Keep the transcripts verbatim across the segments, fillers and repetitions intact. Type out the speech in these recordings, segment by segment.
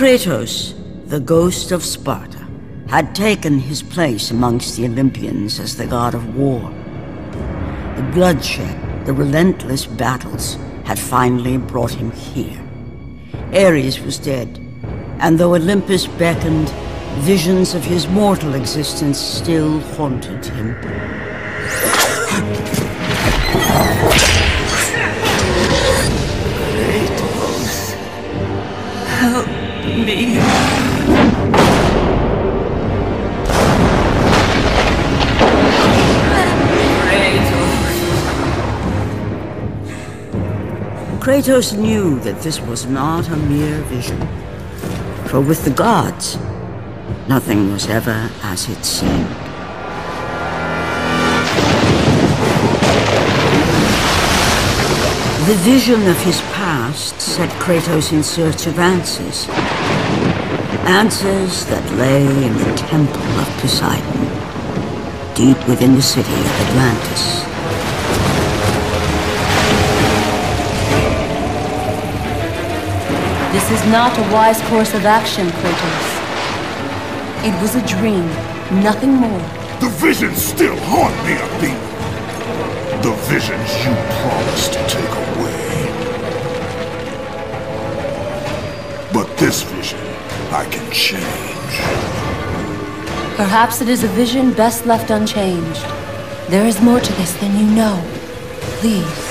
Kratos, the ghost of Sparta, had taken his place amongst the Olympians as the god of war. The bloodshed, the relentless battles, had finally brought him here. Ares was dead, and though Olympus beckoned, visions of his mortal existence still haunted him. Kratos, help me. Kratos. Kratos knew that this was not a mere vision, for with the gods, nothing was ever as it seemed. The vision of his past set Kratos in search of answers. Answers that lay in the temple of Poseidon, deep within the city of Atlantis. This is not a wise course of action, Kratos. It was a dream, nothing more. The visions still haunt me, Athena. The visions you promised to take away. But this vision, I can change. Perhaps it is a vision best left unchanged. There is more to this than you know. Please.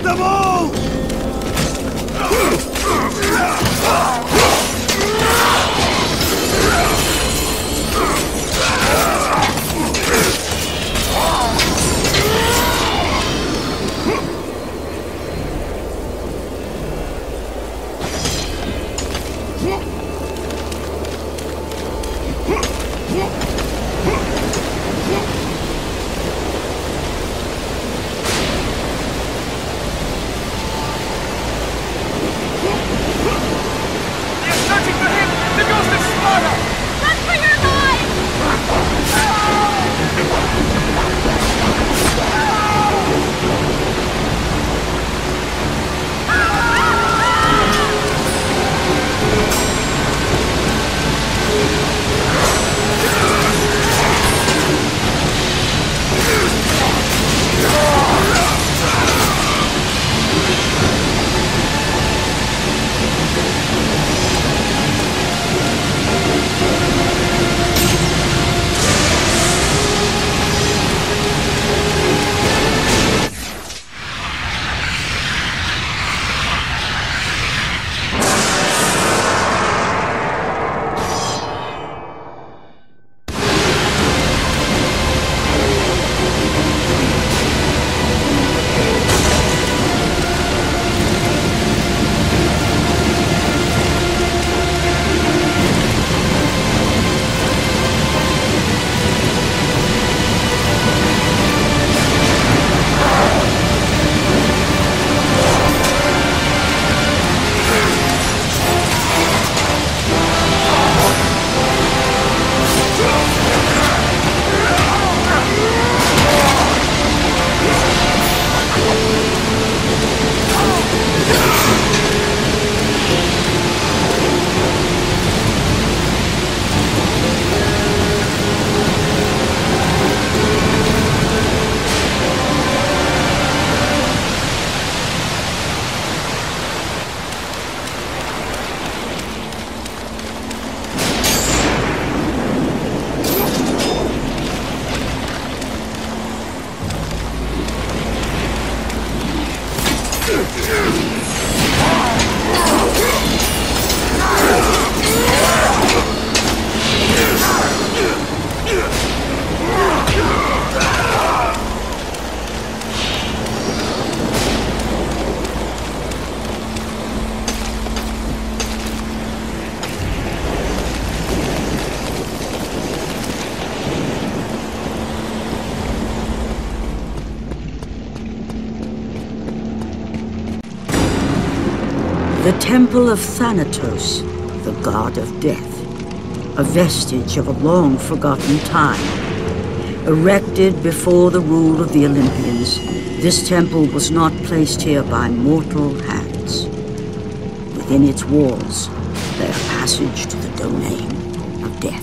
Fight them all! The temple of Thanatos, the god of death, a vestige of a long-forgotten time. Erected before the rule of the Olympians, this temple was not placed here by mortal hands. Within its walls, lay a passage to the domain of death.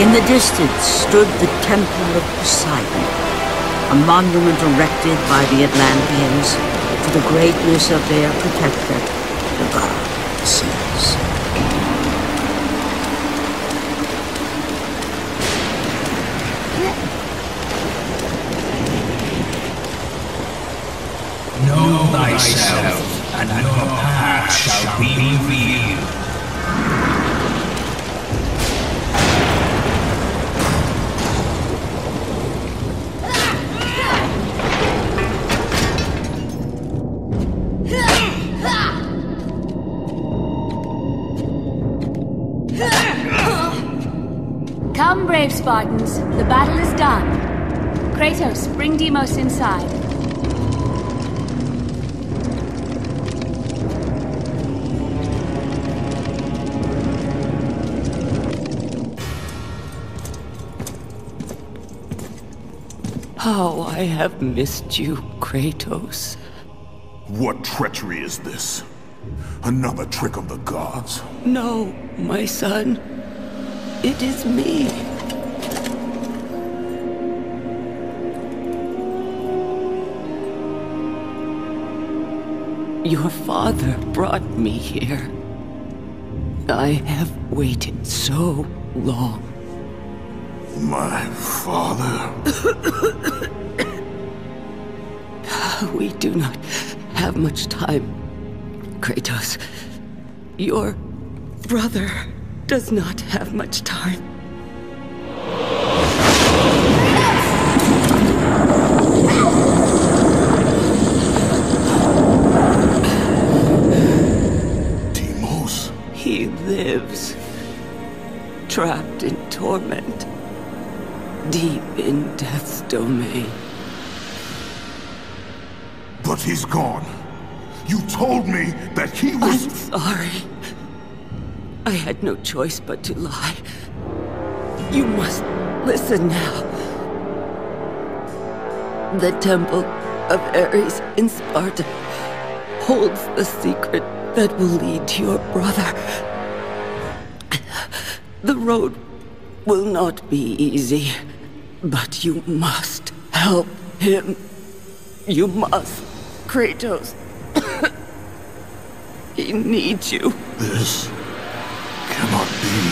In the distance stood the Temple of Poseidon, a monument erected by the Atlanteans for the greatness of their protector, the god Zeus. Know thyself, and your path shall be revealed. Come, brave Spartans, the battle is done. Kratos, bring Deimos inside. How I have missed you, Kratos. What treachery is this? Another trick of the gods? No, my son. It is me. Your father brought me here. I have waited so long. My father? We do not have much time, Kratos. Your brother does not have much time. Deimos? He lives, trapped in torment, deep in death's domain. But he's gone. You told me that he was... I'm sorry. I had no choice but to lie. You must listen now. The temple of Ares in Sparta holds the secret that will lead to your brother. The road will not be easy, but you must help him. You must, Kratos. He needs you. This... cannot be.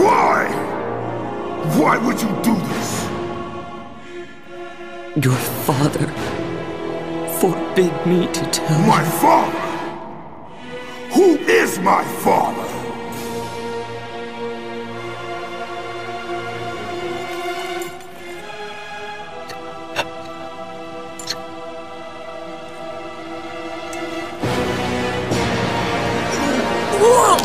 Why? Why would you do this? Your father forbid me to tell you. My father? Who is my father? Oh!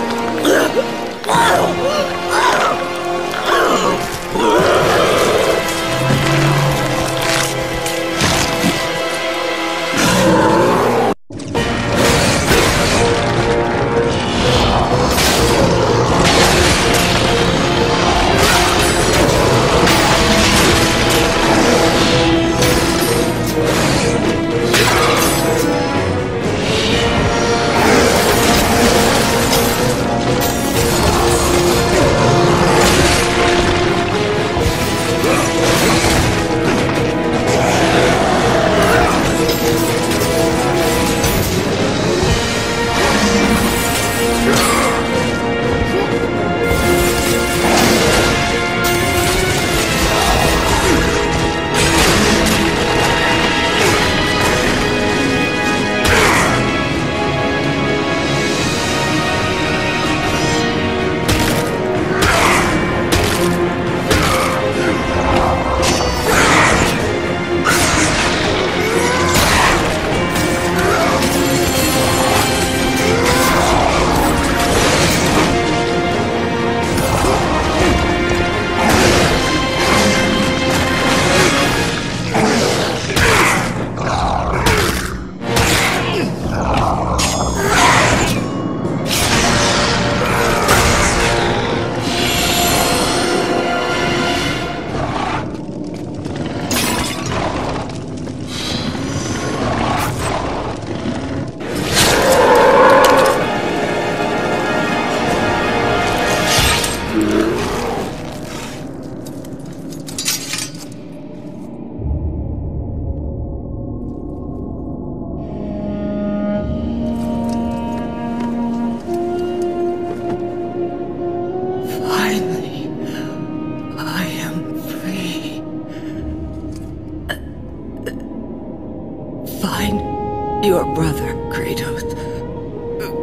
Your brother, Kratos,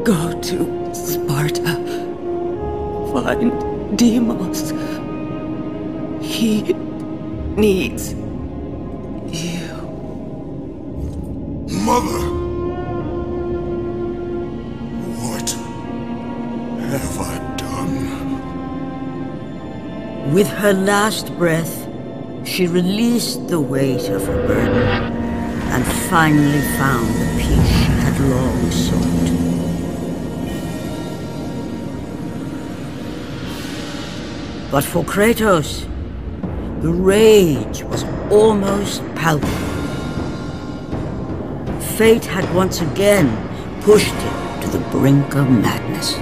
go to Sparta. Find Deimos. He needs you. Mother! What have I done? With her last breath, she released the weight of her burden and finally found the peace she had long sought. But for Kratos, the rage was almost palpable. Fate had once again pushed him to the brink of madness.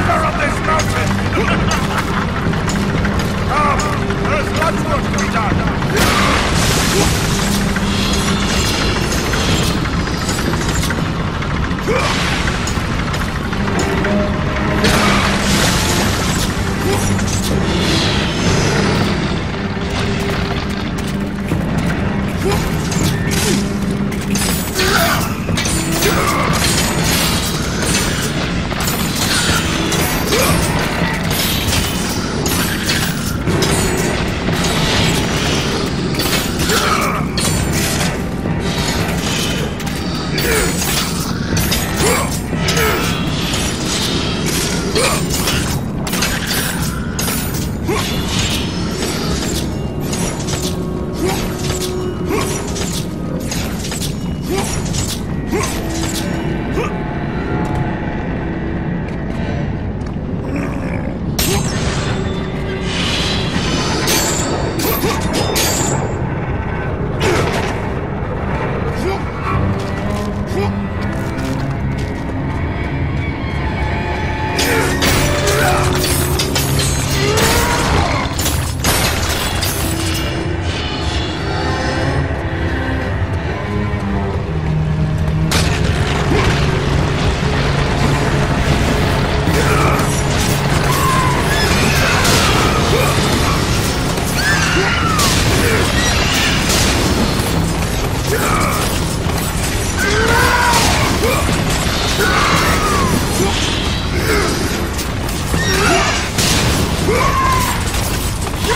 Master of this It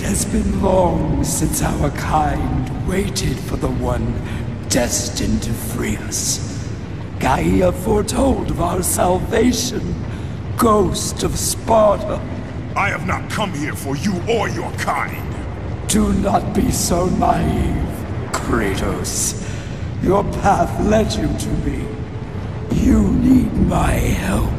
has been long since our kind waited for the one destined to free us. Gaia foretold of our salvation, ghost of Sparta. I have not come here for you or your kind. Do not be so naive, Kratos. Your path led you to me. You need my help.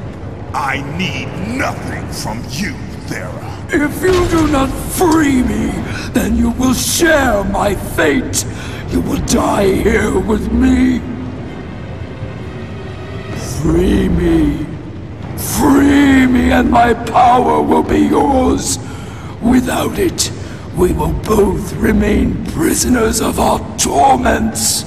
I need nothing from you, Thera. If you do not free me, then you will share my fate. You will die here with me. Free me. Free me and my power will be yours. Without it, we will both remain prisoners of our torments.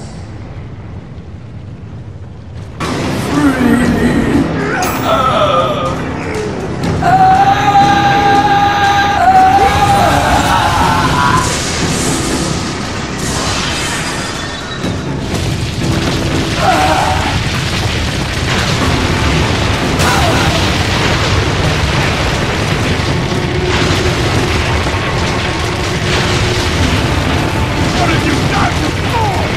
What have you done, you fool?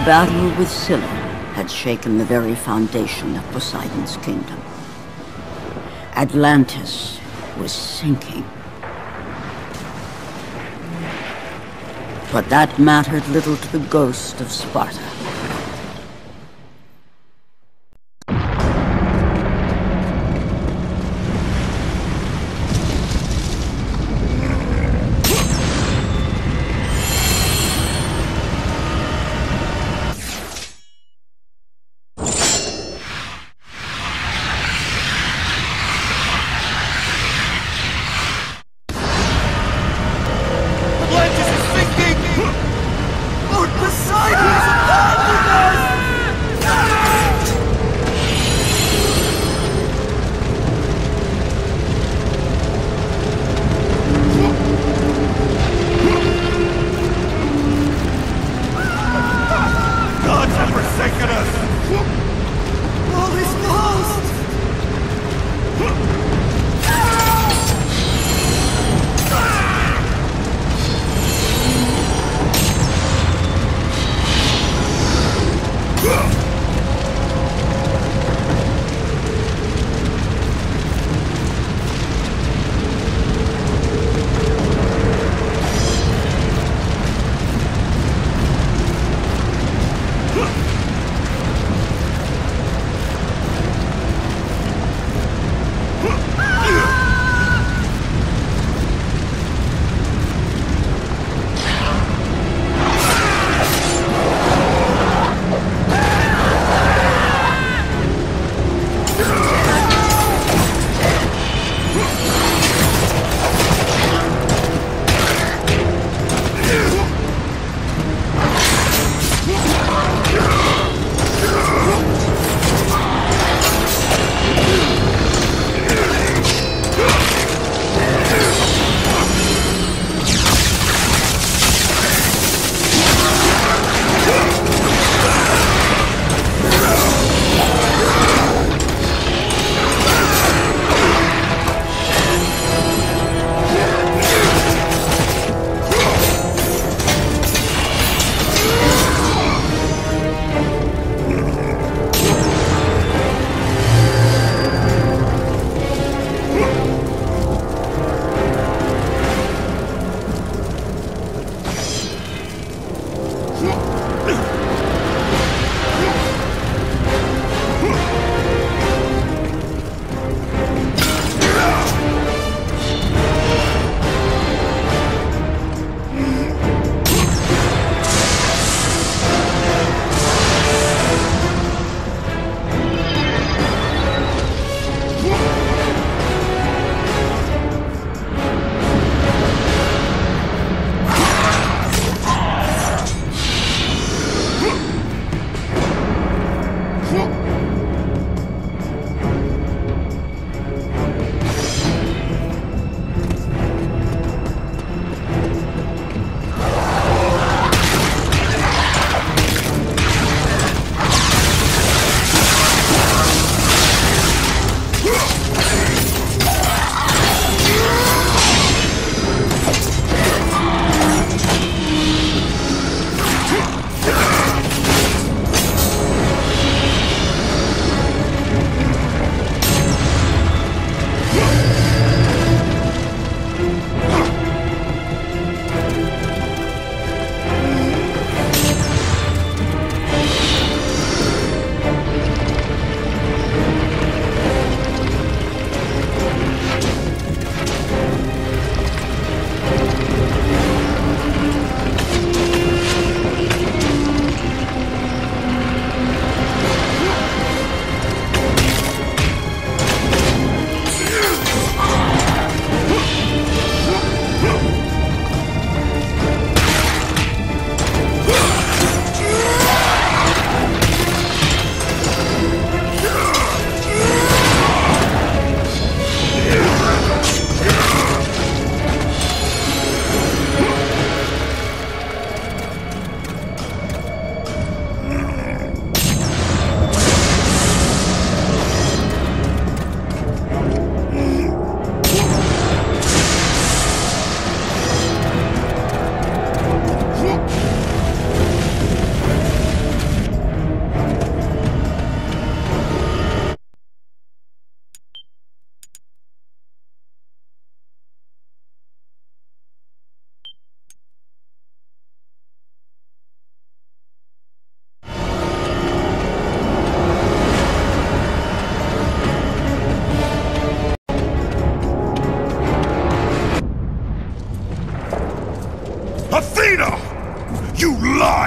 The battle with Scylla had shaken the very foundation of Poseidon's kingdom. Atlantis was sinking. But that mattered little to the ghost of Sparta. Poseidon is alive!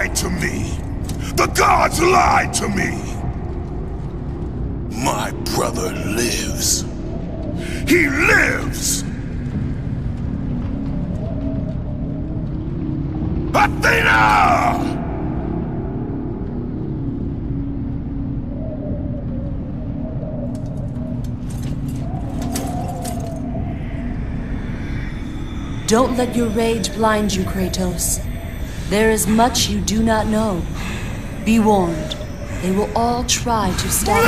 lied to me! The gods lied to me! My brother lives. He lives! Athena! Don't let your rage blind you, Kratos. There is much you do not know. Be warned, they will all try to stop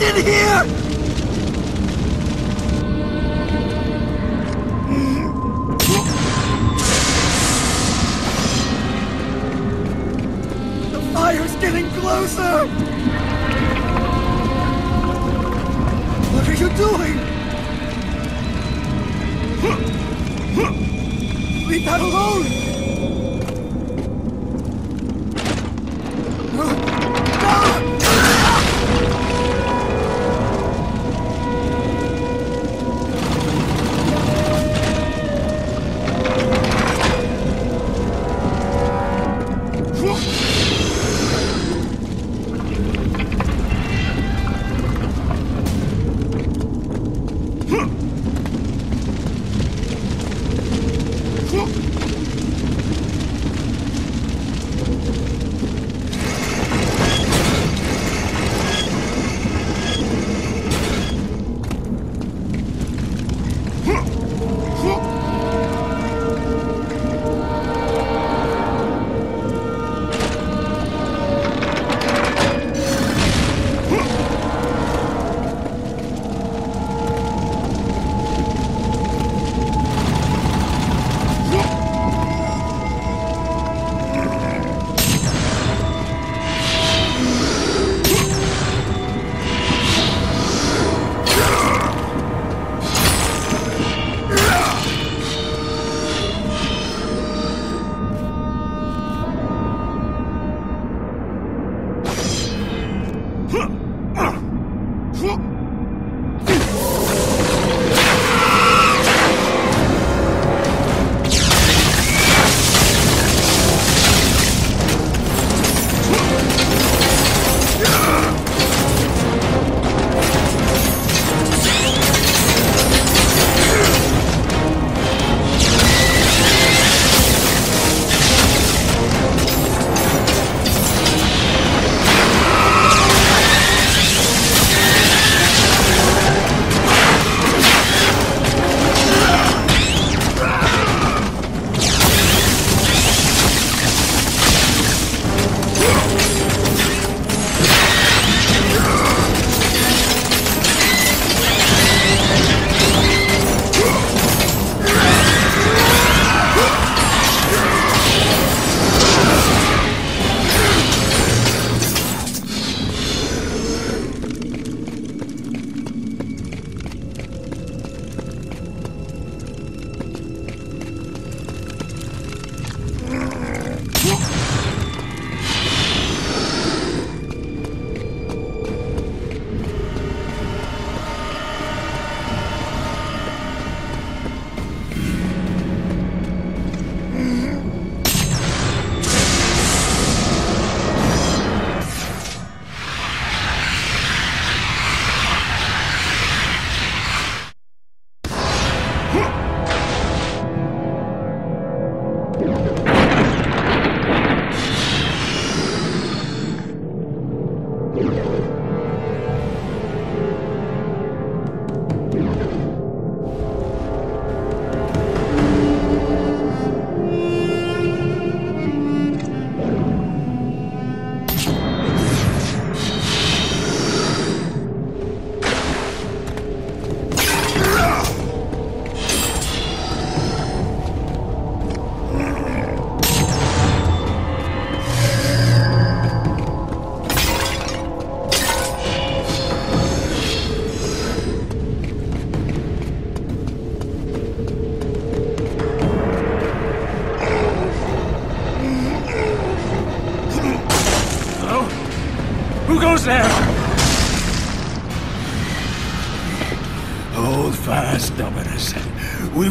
in here! The fire's getting closer! What are you doing? Leave that alone! Huh!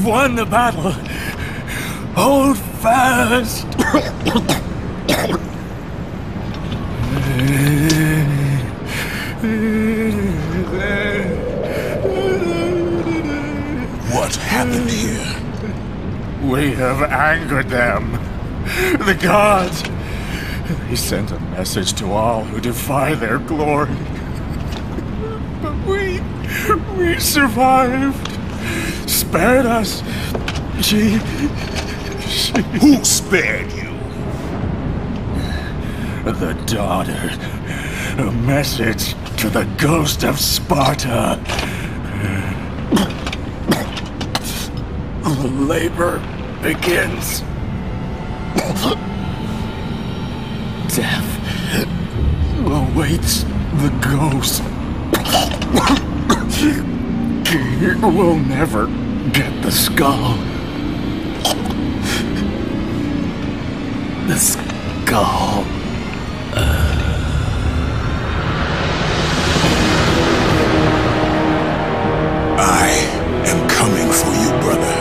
Won the battle. Hold fast. What happened here? We have angered them. The gods. They sent a message to all who defy their glory. But we, we survived. Spared us. She, she... Who spared you? The daughter. A message to the ghost of Sparta. The labor begins. Death awaits the ghost. We'll never get the skull. The skull. Uh... I am coming for you, brother.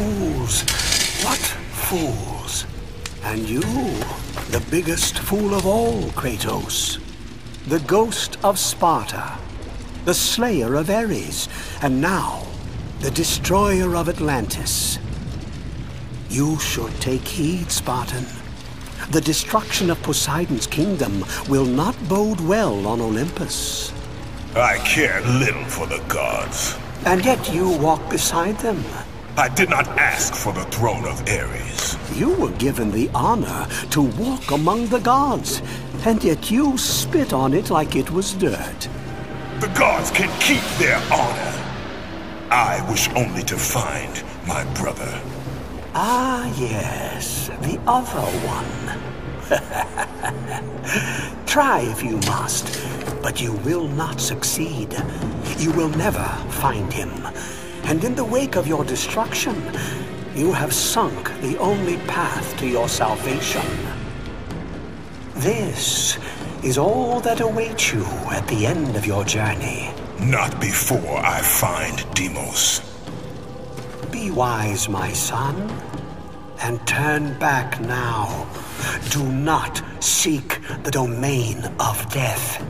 fools. What fools? And you, the biggest fool of all, Kratos. The ghost of Sparta, the slayer of Ares, and now the destroyer of Atlantis. You should take heed, Spartan. The destruction of Poseidon's kingdom will not bode well on Olympus. I care little for the gods. And yet you walk beside them. I did not ask for the throne of Ares. You were given the honor to walk among the gods, and yet you spit on it like it was dirt. The gods can keep their honor. I wish only to find my brother. Ah, yes, the other one. Try if you must, but you will not succeed. You will never find him. And in the wake of your destruction, you have sunk the only path to your salvation. This is all that awaits you at the end of your journey. Not before I find Deimos. Be wise, my son, and turn back now. Do not seek the domain of death.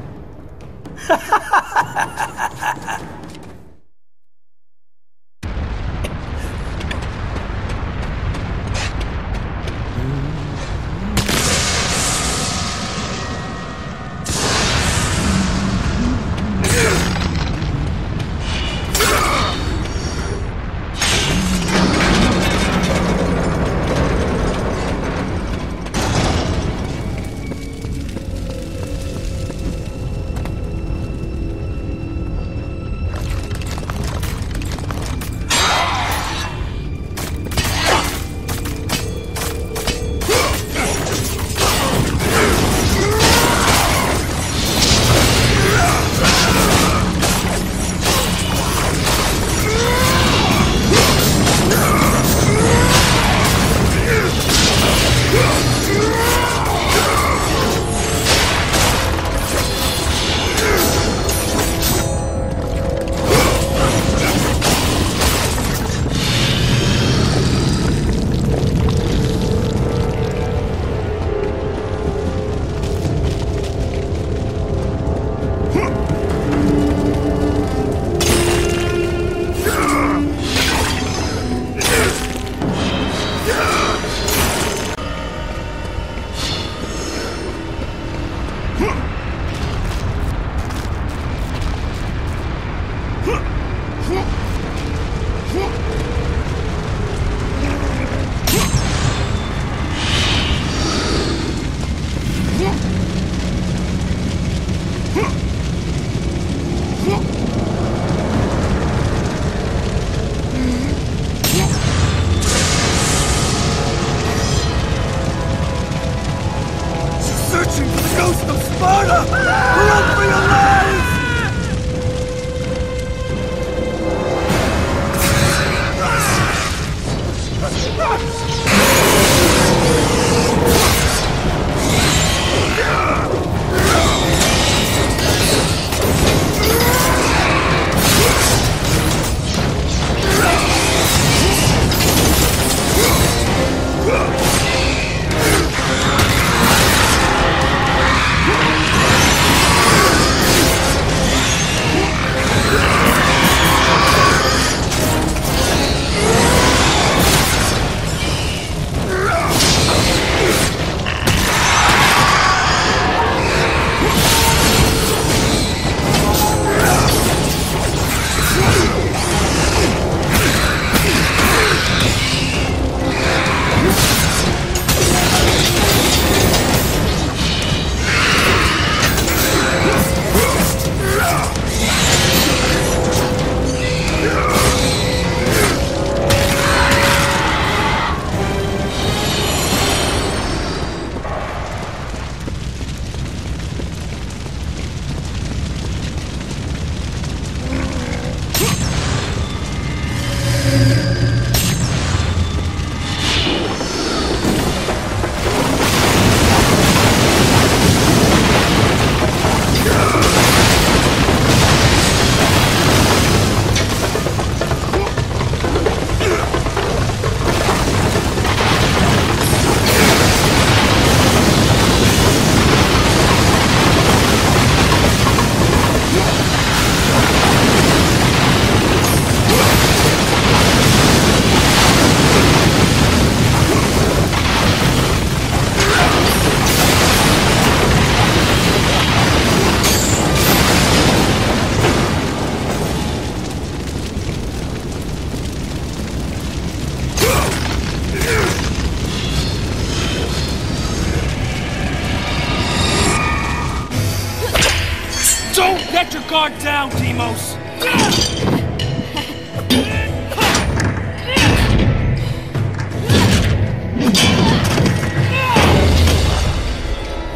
Don't let your guard down, Deimos!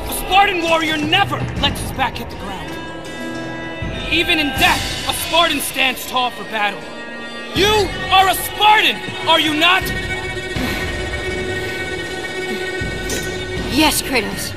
A Spartan warrior never lets his back hit the ground. Even in death, a Spartan stands tall for battle. You are a Spartan, are you not? Yes, Kratos.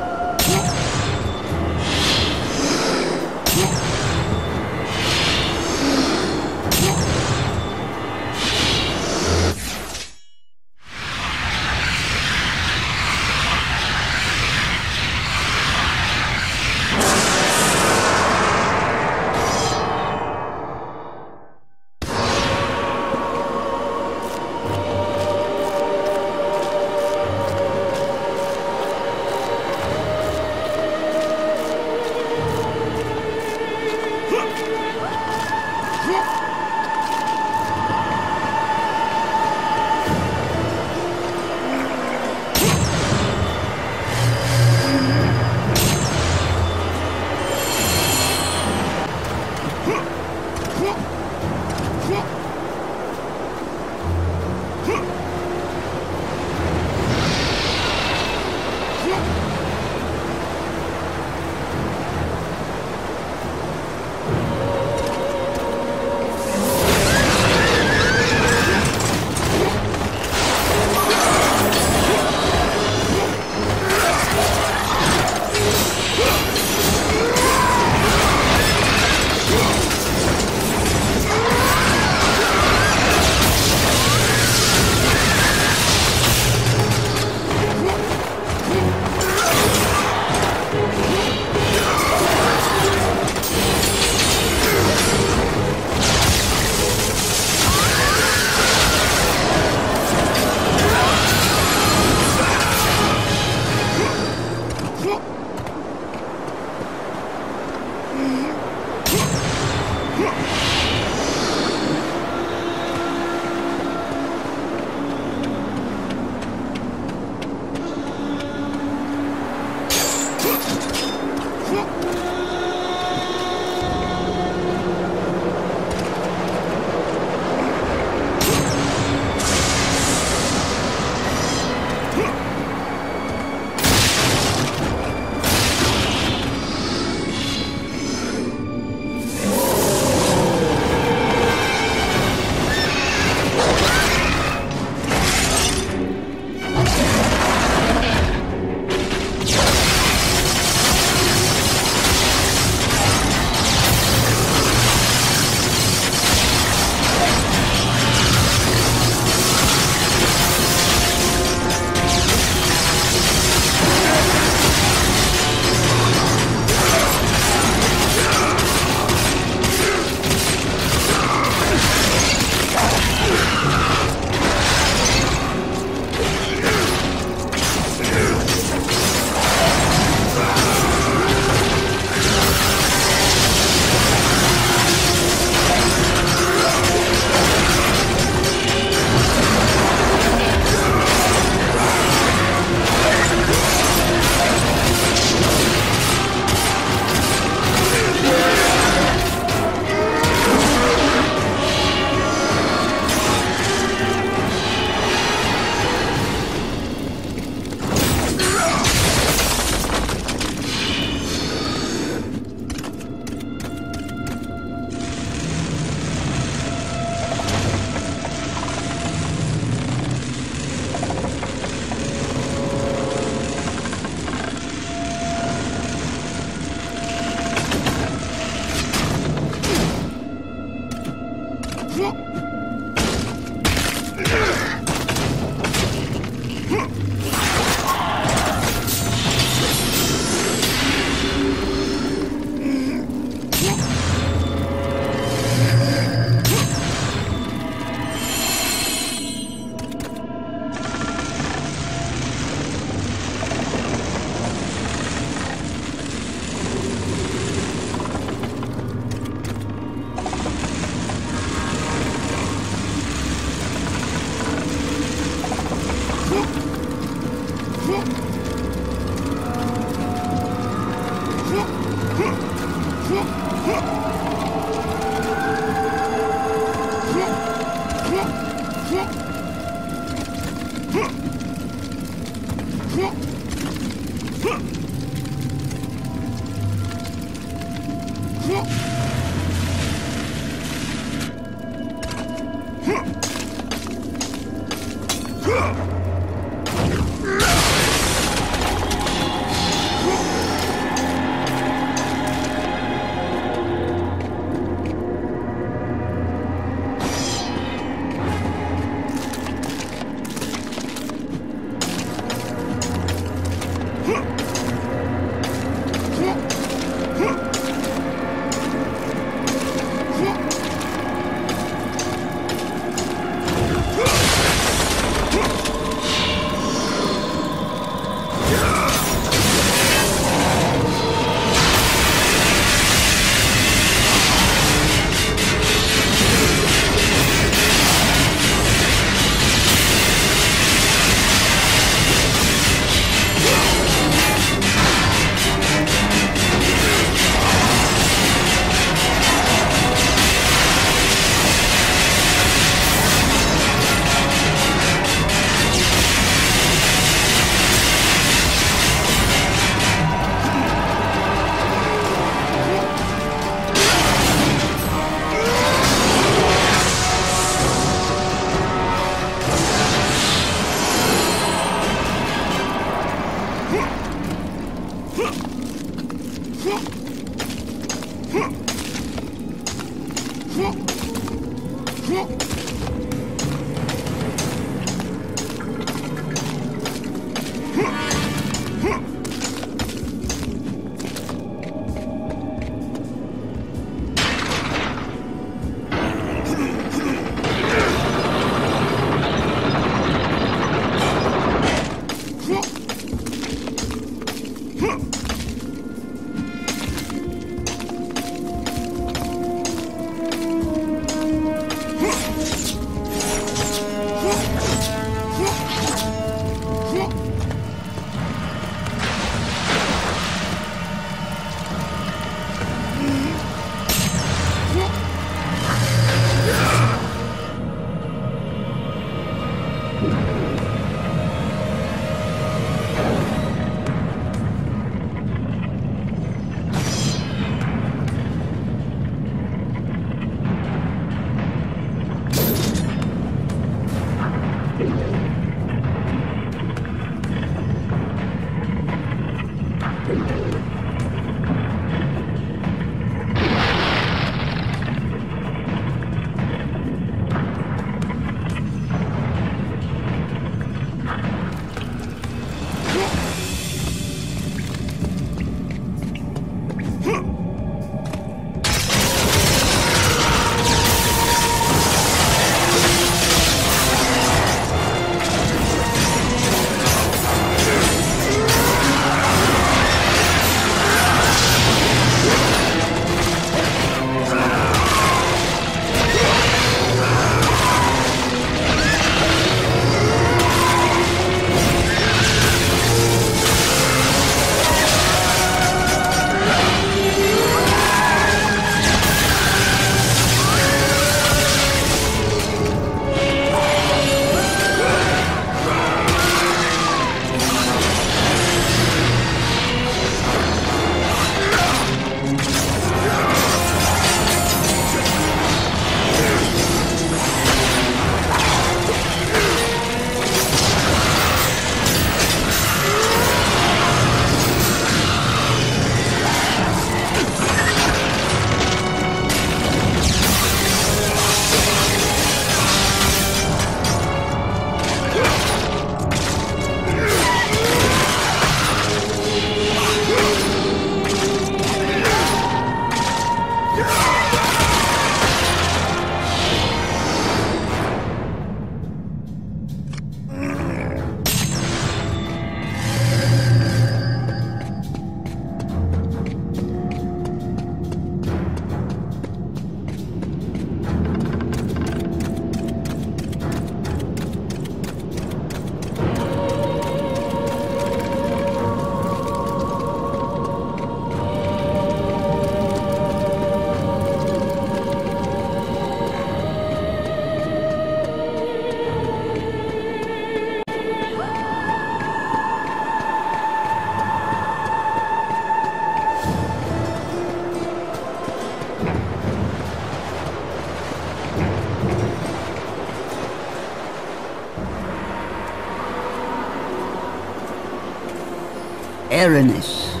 Erinyes,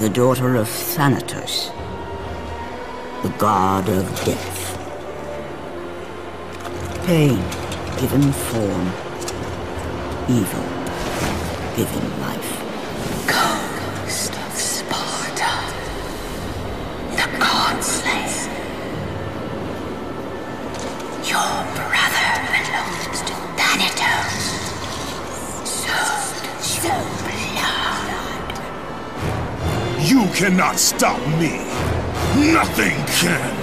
the daughter of Thanatos, the god of death. Pain given form, evil given life. Ghost of Sparta, the god slays. Your brother belongs to Thanatos, sold your blood. You cannot stop me. Nothing can.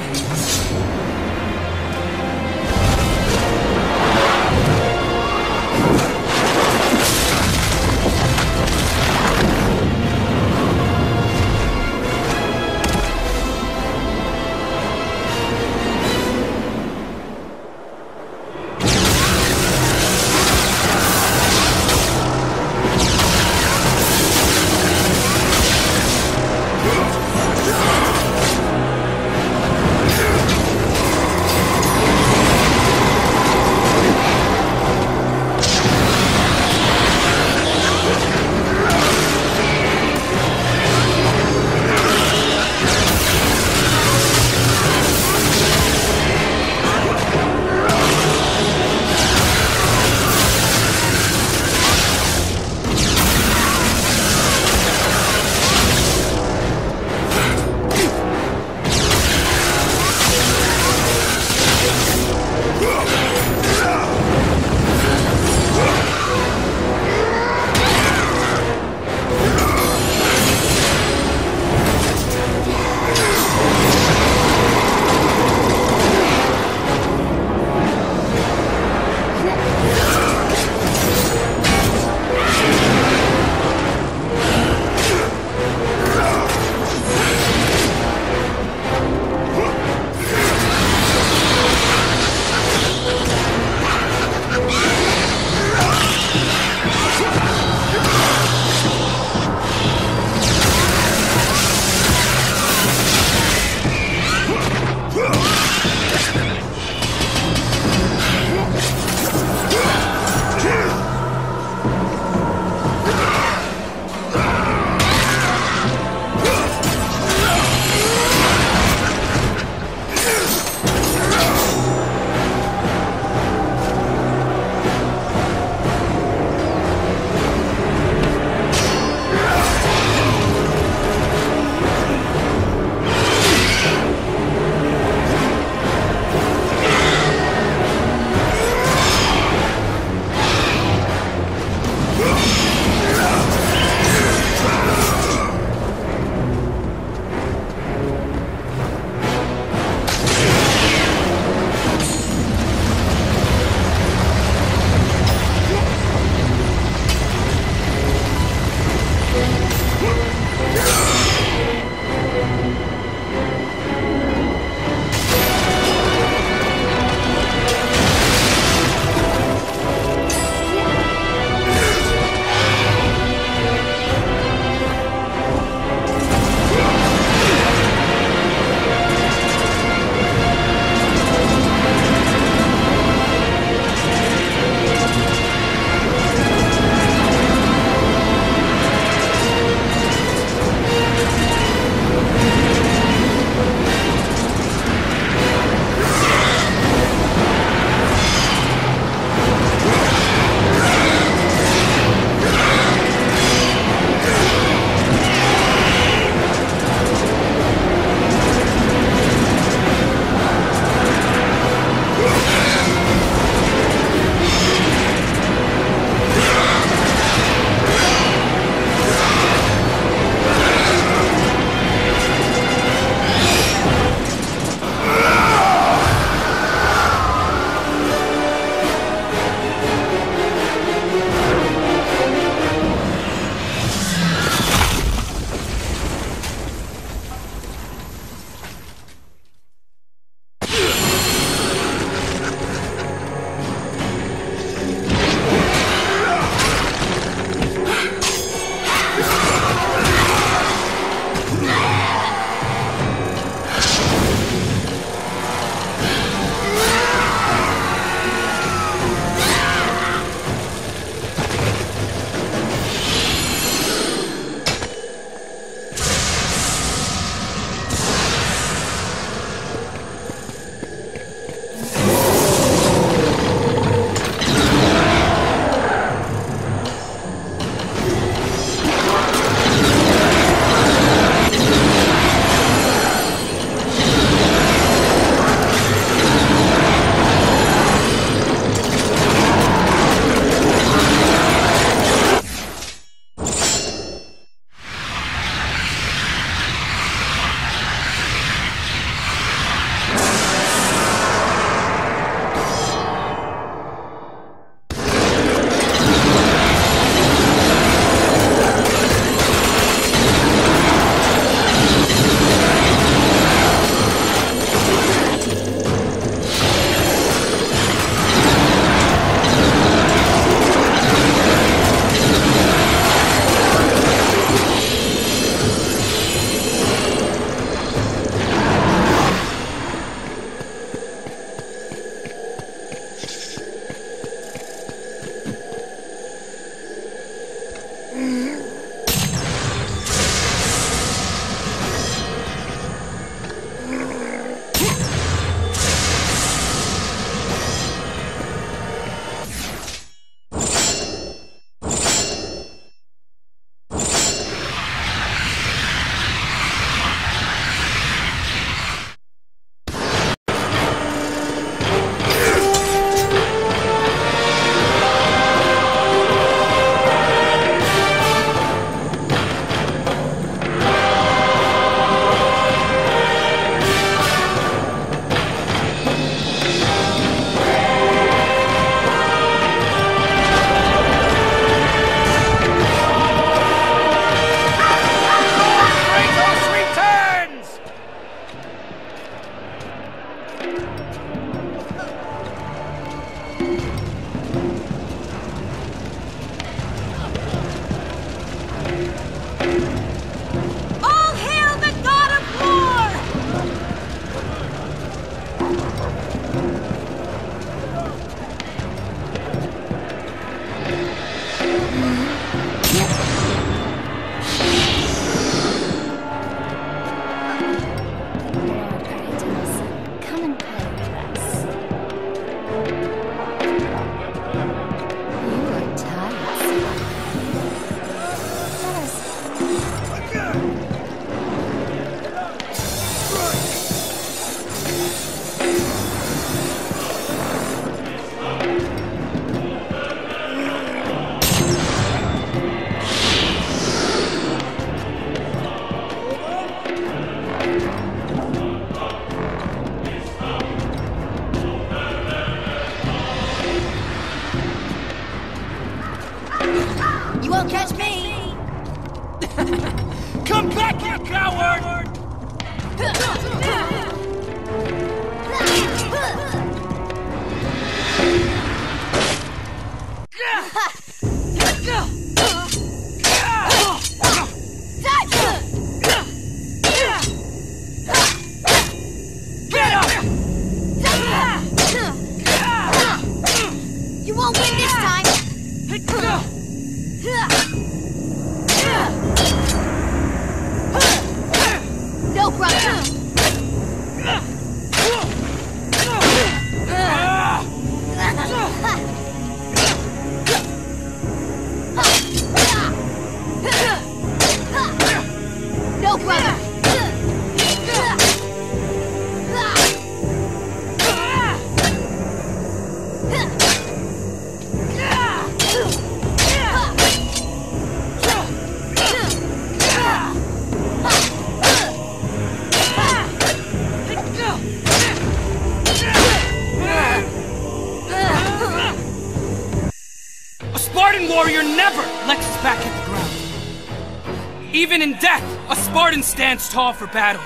Even in death, a Spartan stands tall for battle.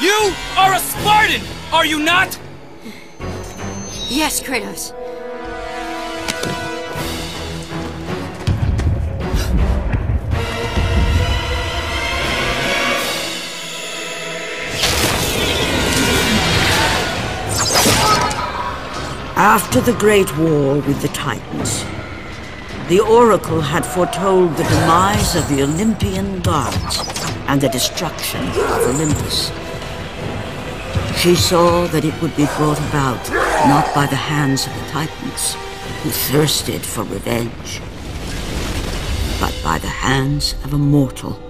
You are a Spartan, are you not? Yes, Kratos. After the Great War with the Titans, the Oracle had foretold the demise of the Olympian gods and the destruction of Olympus. She saw that it would be brought about not by the hands of the Titans, who thirsted for revenge, but by the hands of a mortal,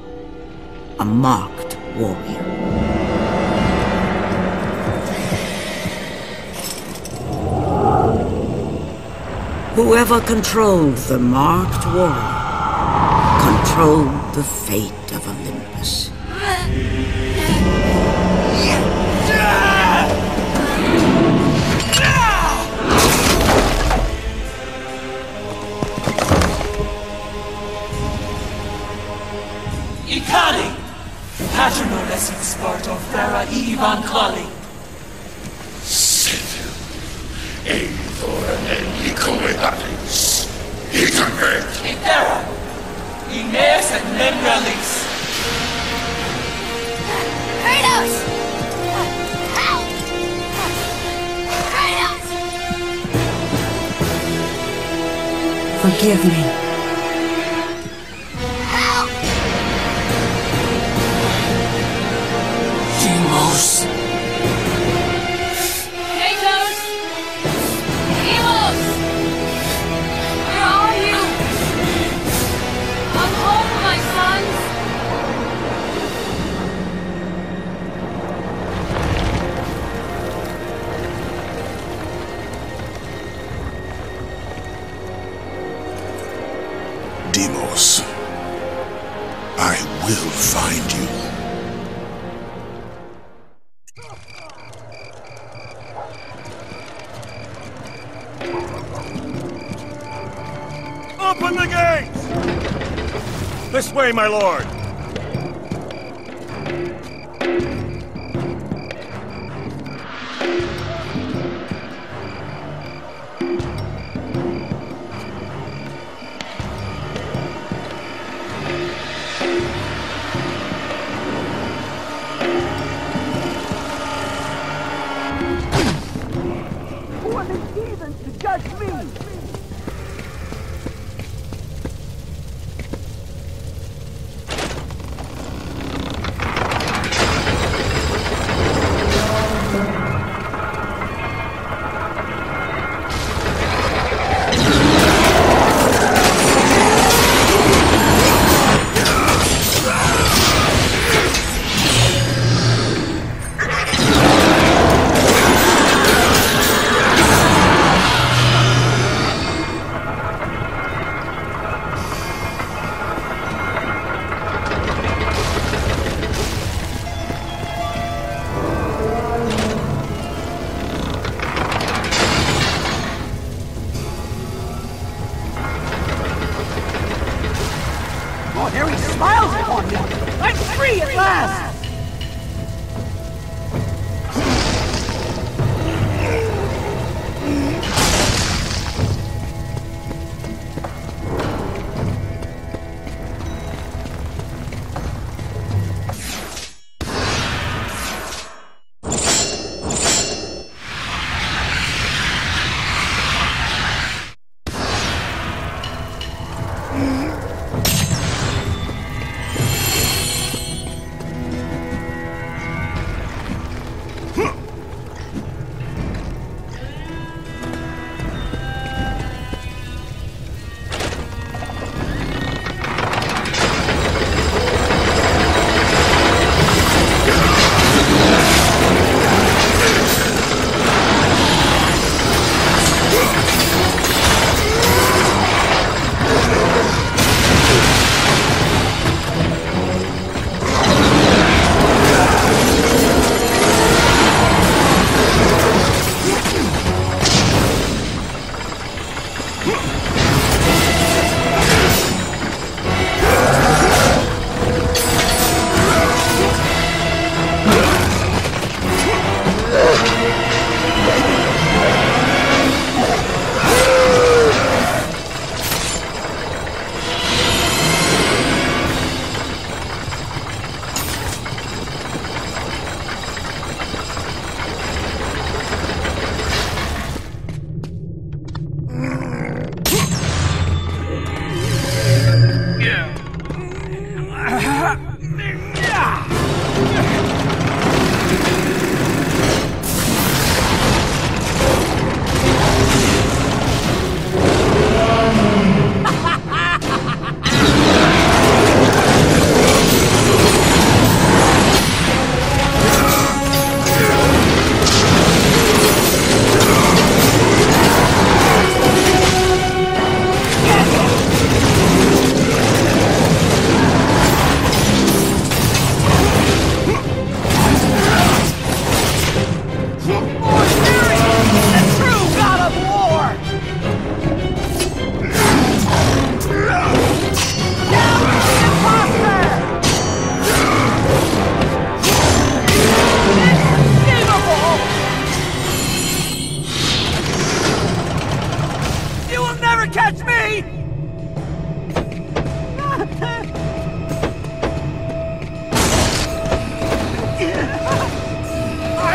a marked warrior. Whoever controlled the marked warrior controlled the fate of Olympus. Ikali! Paternoles in Sparta, Thera Ivan Kali! Ares, Iconvert, Thera, Erinyes and Membralis. Kratos! Help! Kratos! Forgive me. Help! Deimos. This way, my lord!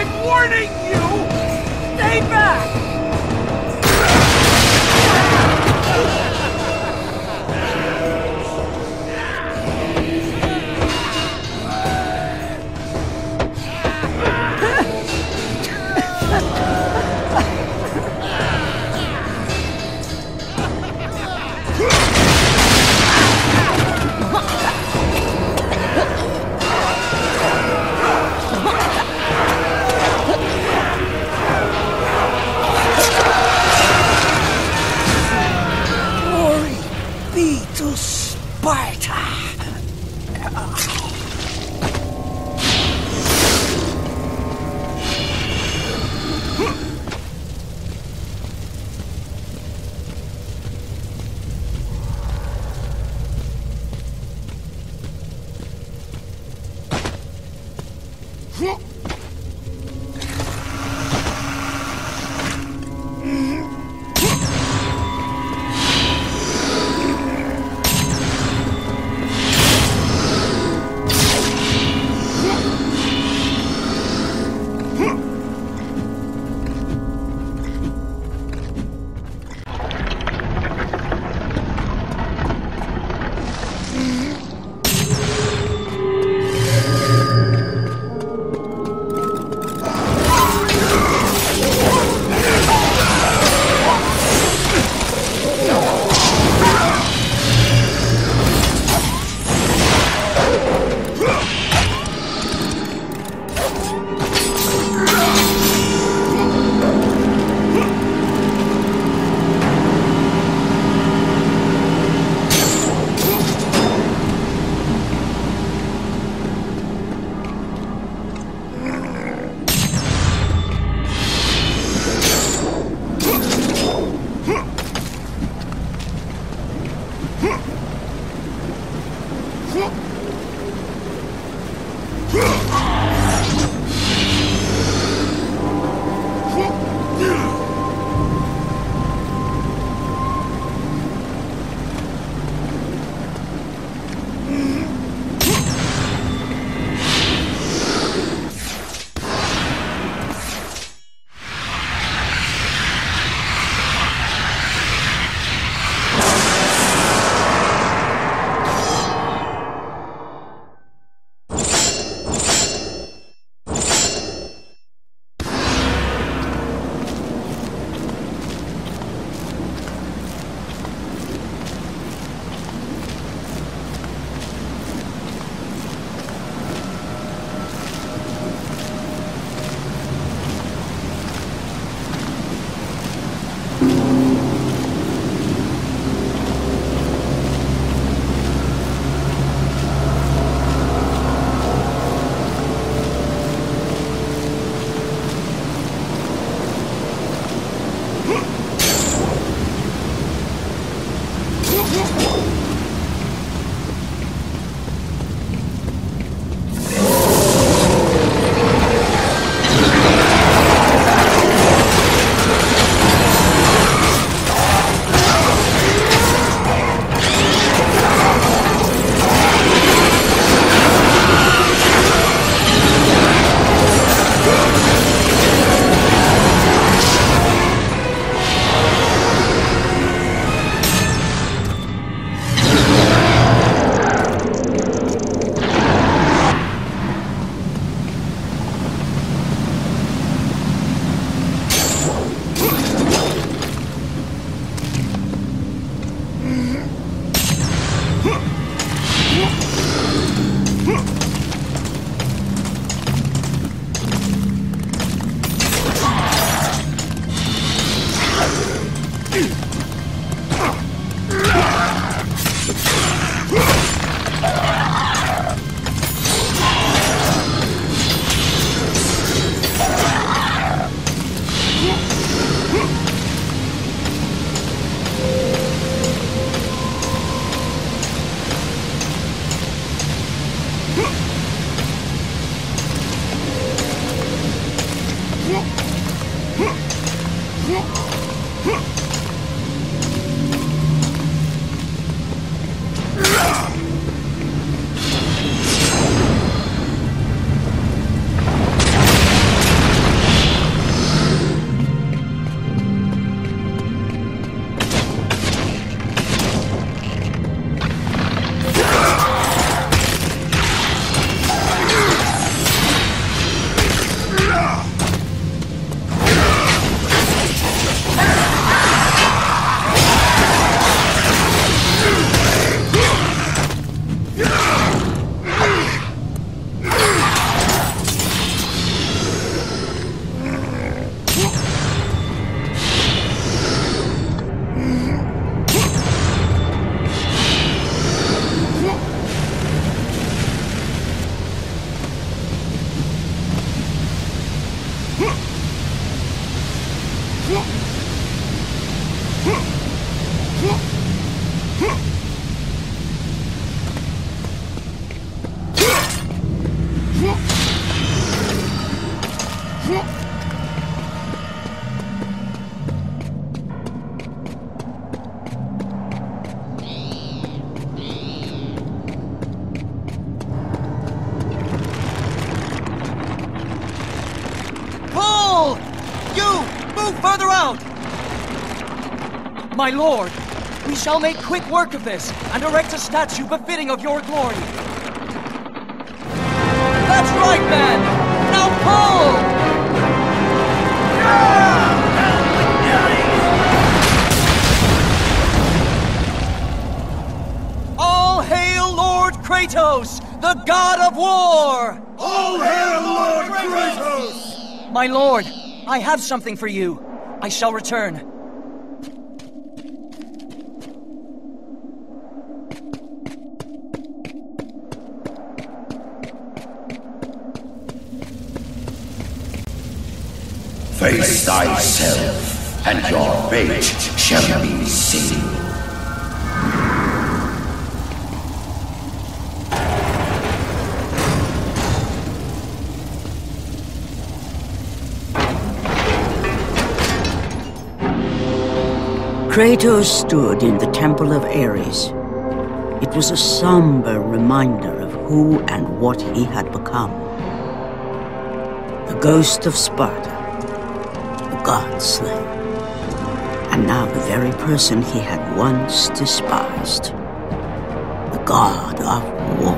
I'm warning you! Stay back! hold! You, move further out! My lord, we shall make quick work of this, and erect a statue befitting of your glory. That's right, man! Now pull! Yeah! All hail Lord Kratos, the god of war! All hail Lord Kratos! My lord, I have something for you. I shall return. Face thyself, and your fate shall be seen. Kratos stood in the temple of Ares. It was a somber reminder of who and what he had become. The ghost of Sparta. God slain, and now the very person he had once despised, the god of war.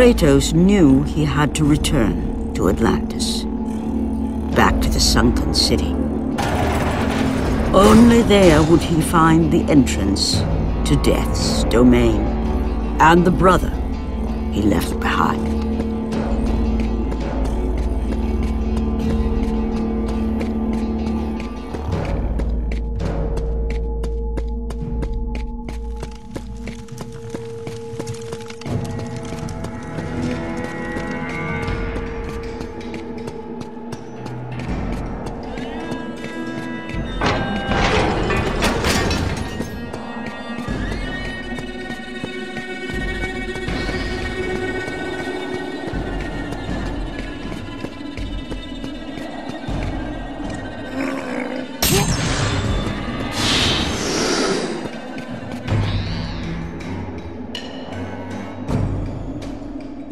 Kratos knew he had to return to Atlantis, back to the sunken city. Only there would he find the entrance to Death's domain, and the brother he left behind.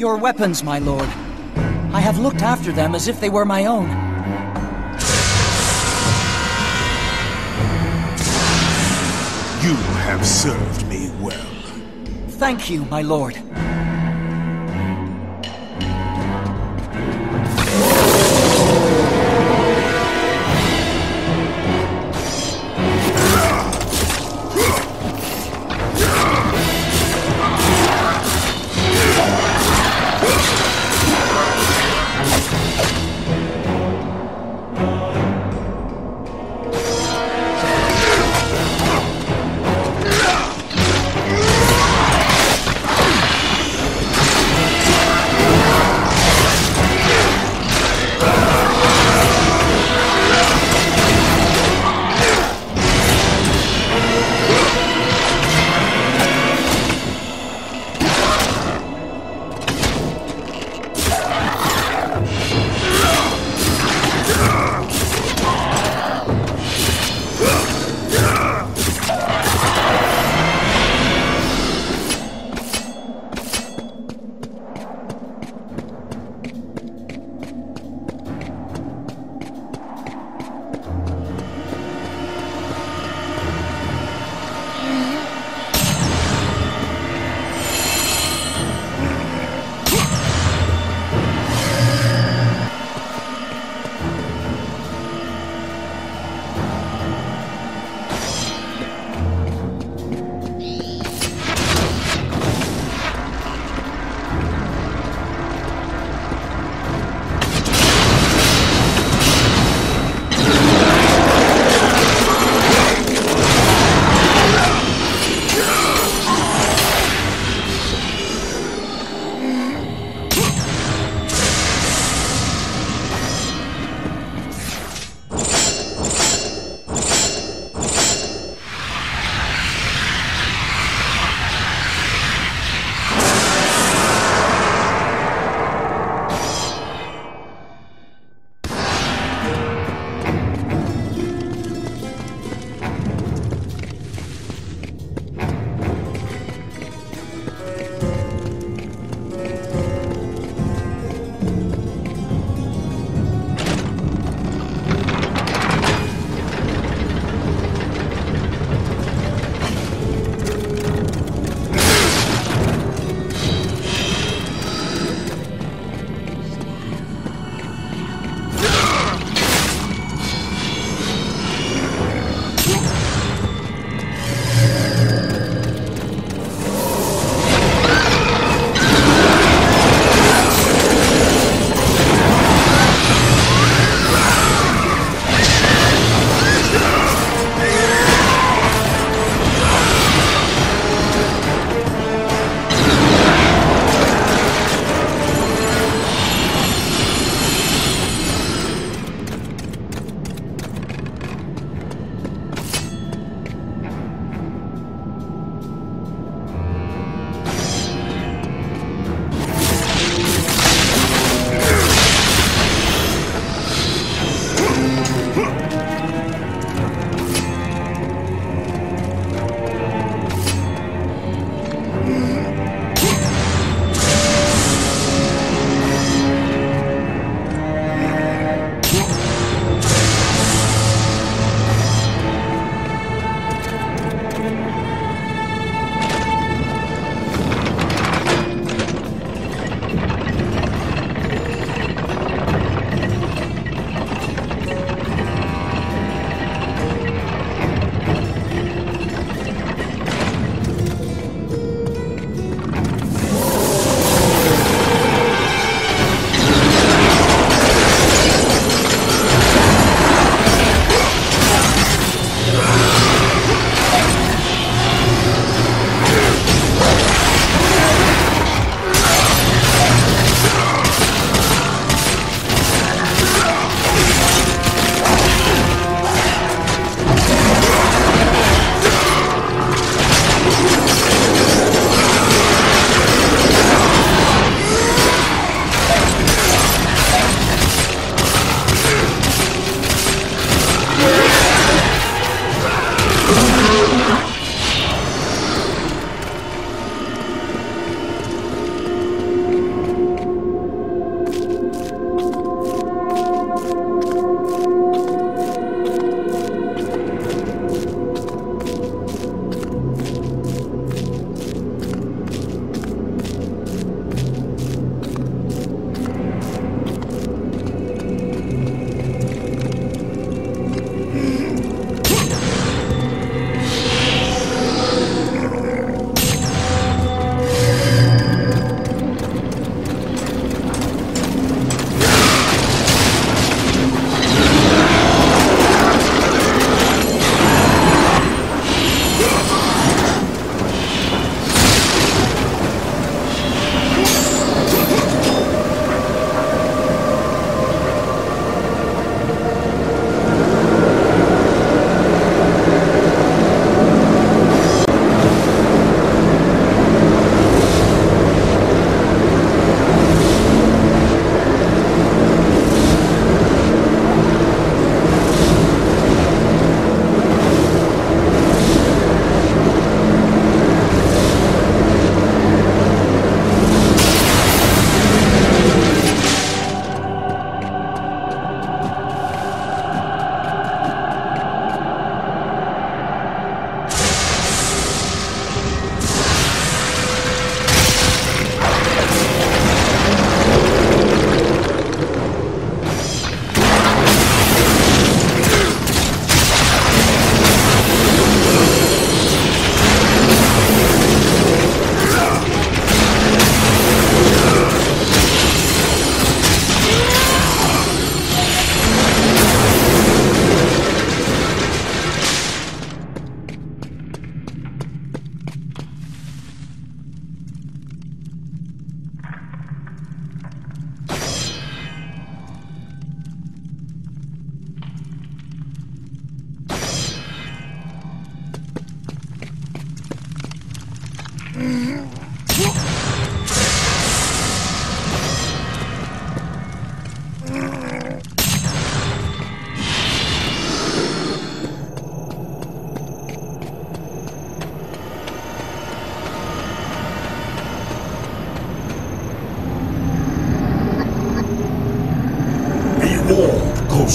your weapons, my lord. I have looked after them as if they were my own. You have served me well. Thank you, my lord.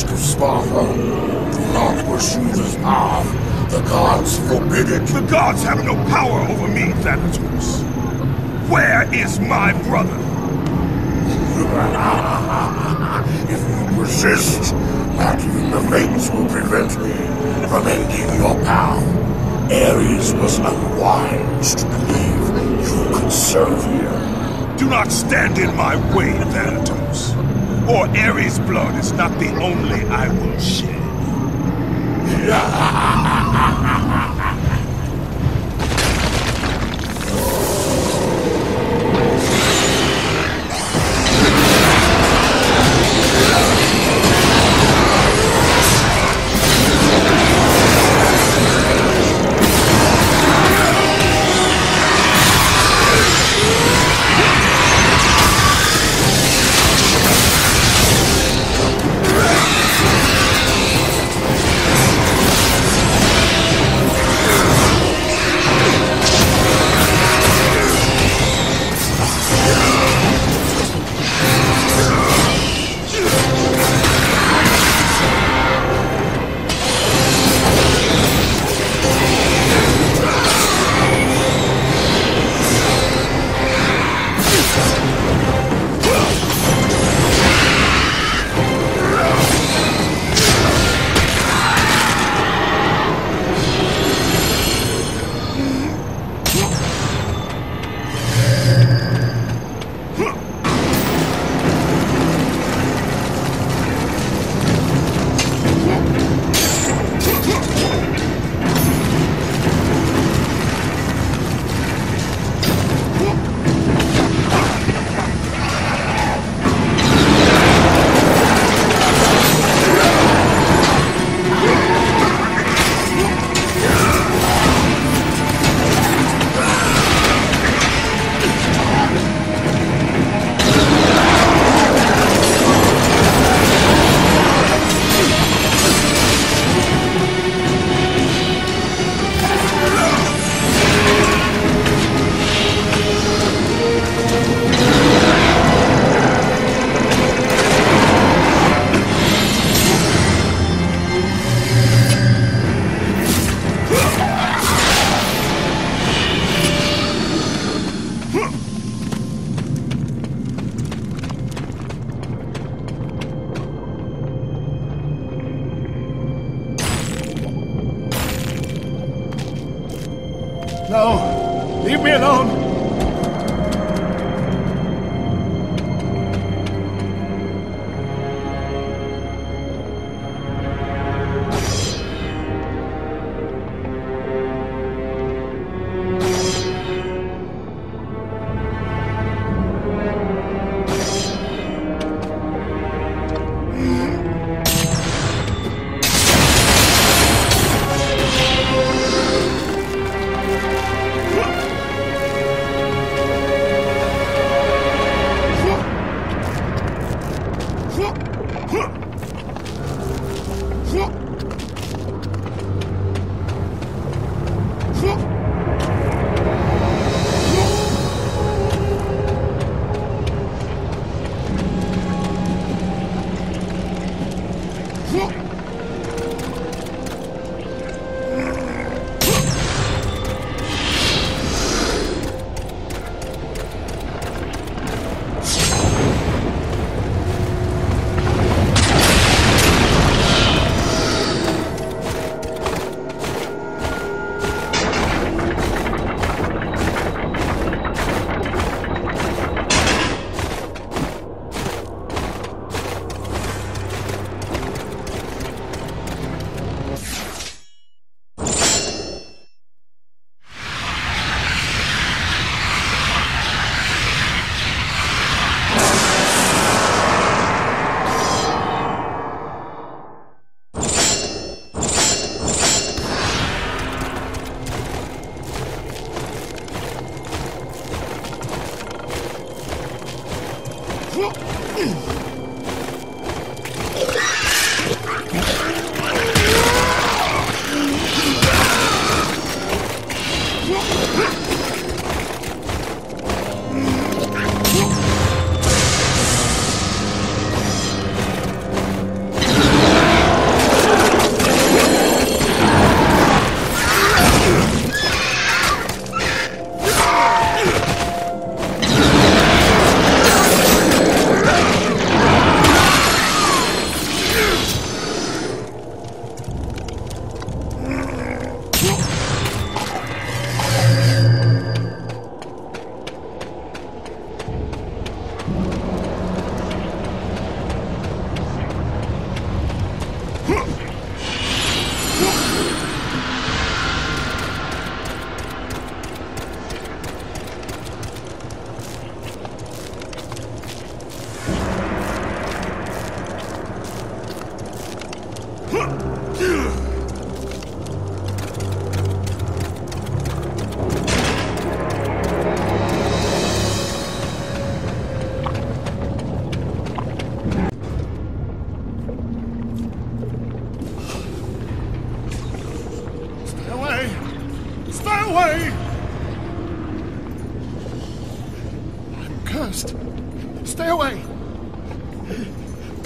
coast of Sparta. Do not pursue this path. The gods forbid it. The gods have no power over me, Thanatos. Where is my brother? If you persist, not even the fates will prevent me from ending your path. Ares was unwise to believe you could serve here. Do not stand in my way, Thanatos. Or Ares' blood is not the only I will shed.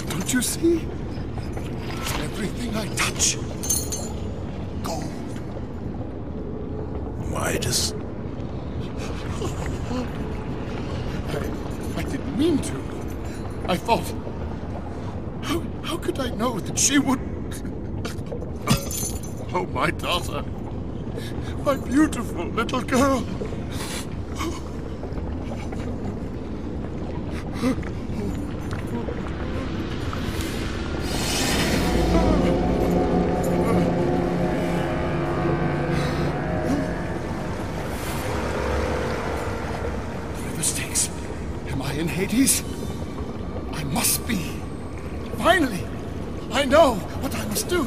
Don't you see? Everything I touch, gold. Midas. I, I didn't mean to. I thought, how, how could I know that she would... Oh, my daughter. My beautiful little girl. Hades, I must be. Finally, I know what I must do.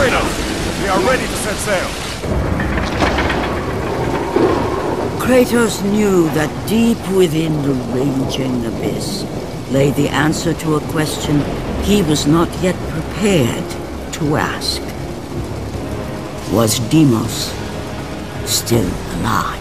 Kratos, we are ready to set sail. Kratos knew that deep within the raging abyss lay the answer to a question he was not yet prepared to ask. Was Deimos still alive?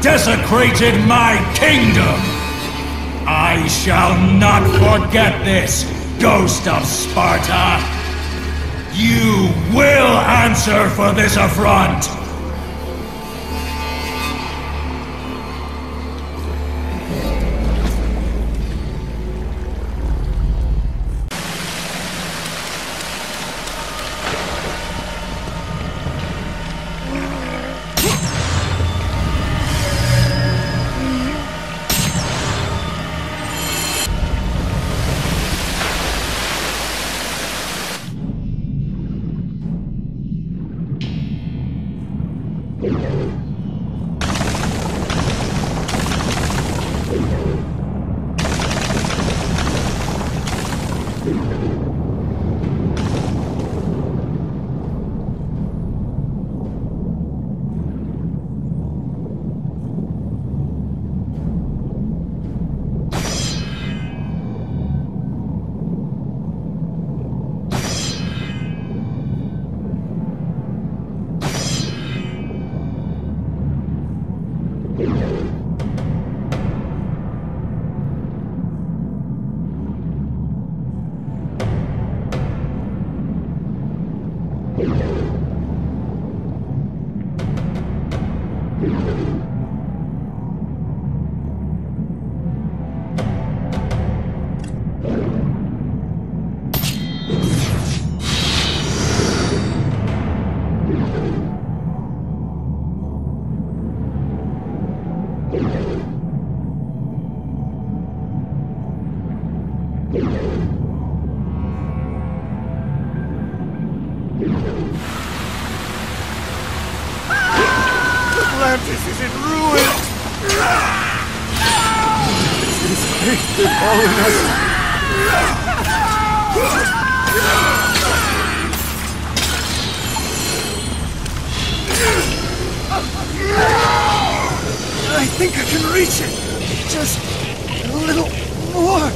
Desecrated my kingdom! I shall not forget this, ghost of Sparta! You will answer for this affront! Atlantis is in ruins! This is they've fallen us! I think I can reach it! Just a little more!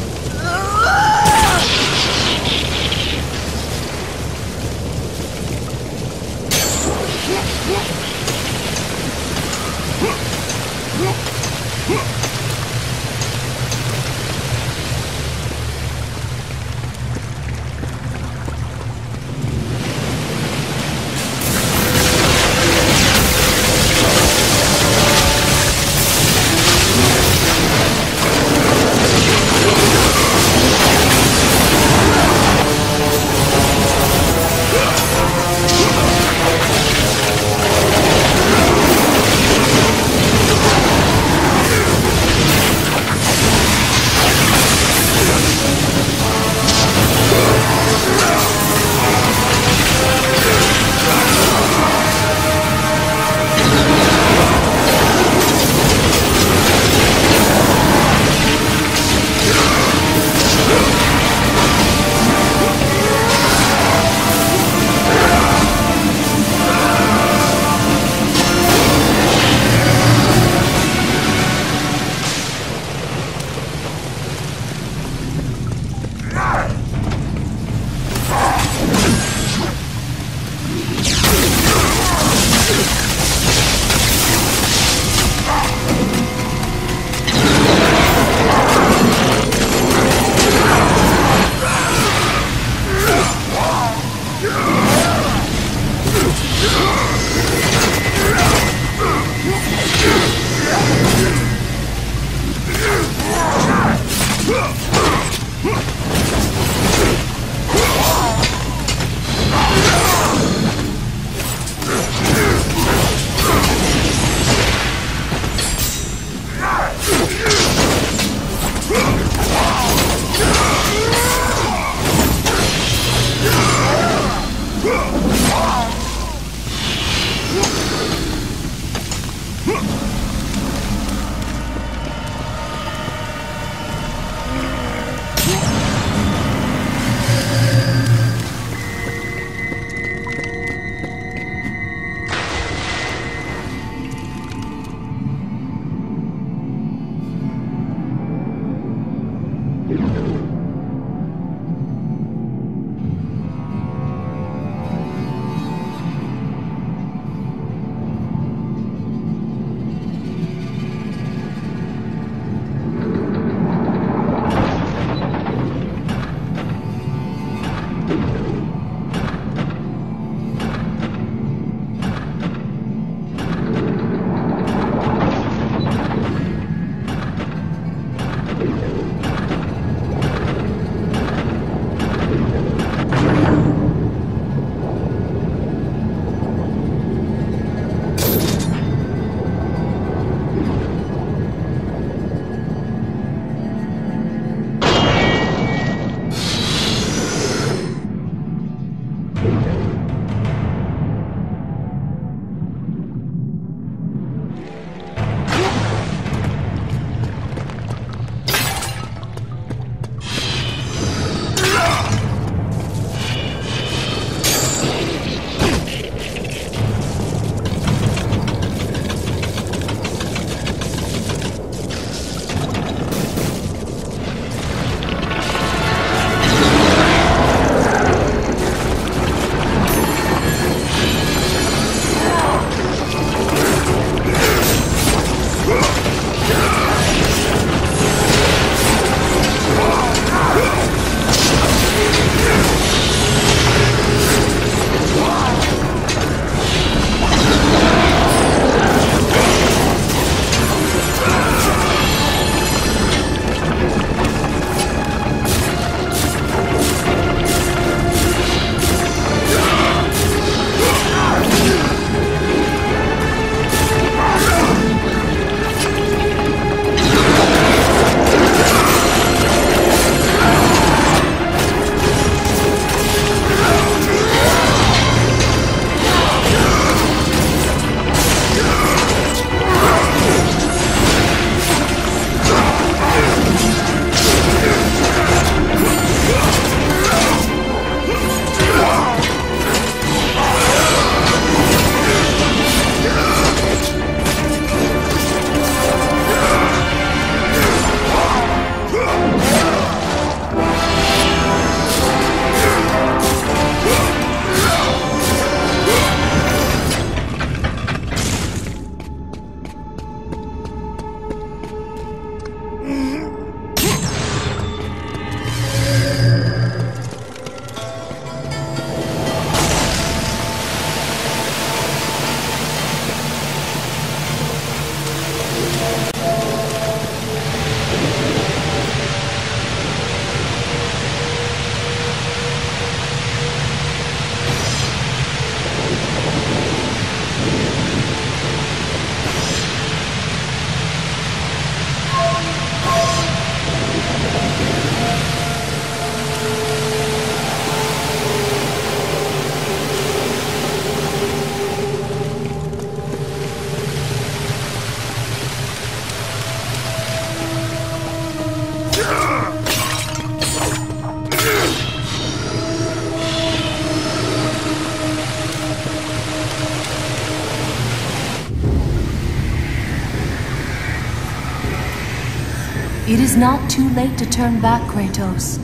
It is not too late to turn back, Kratos.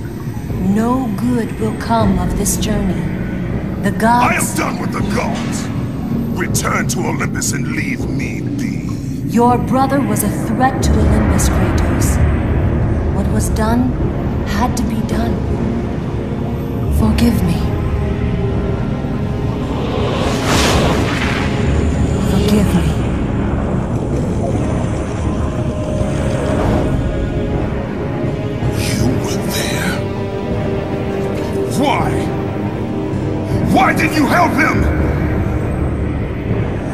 No good will come of this journey. The gods... I am done with the gods! Return to Olympus and leave me be. Your brother was a threat to Olympus, Kratos. What was done had to be done. Forgive me. Forgive me. You were there. Why? Why did you help him?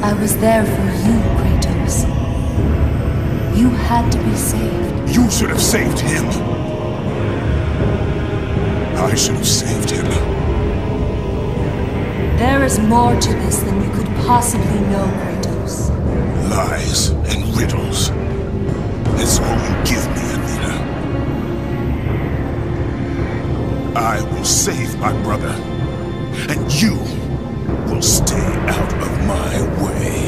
I was there for you, Kratos. You had to be saved. You should have saved him. I should have saved him. There is more to this than you could possibly know, Kratos. Lies and riddles. That's all you give me, Athena. I will save my brother, and you will stay out of my way.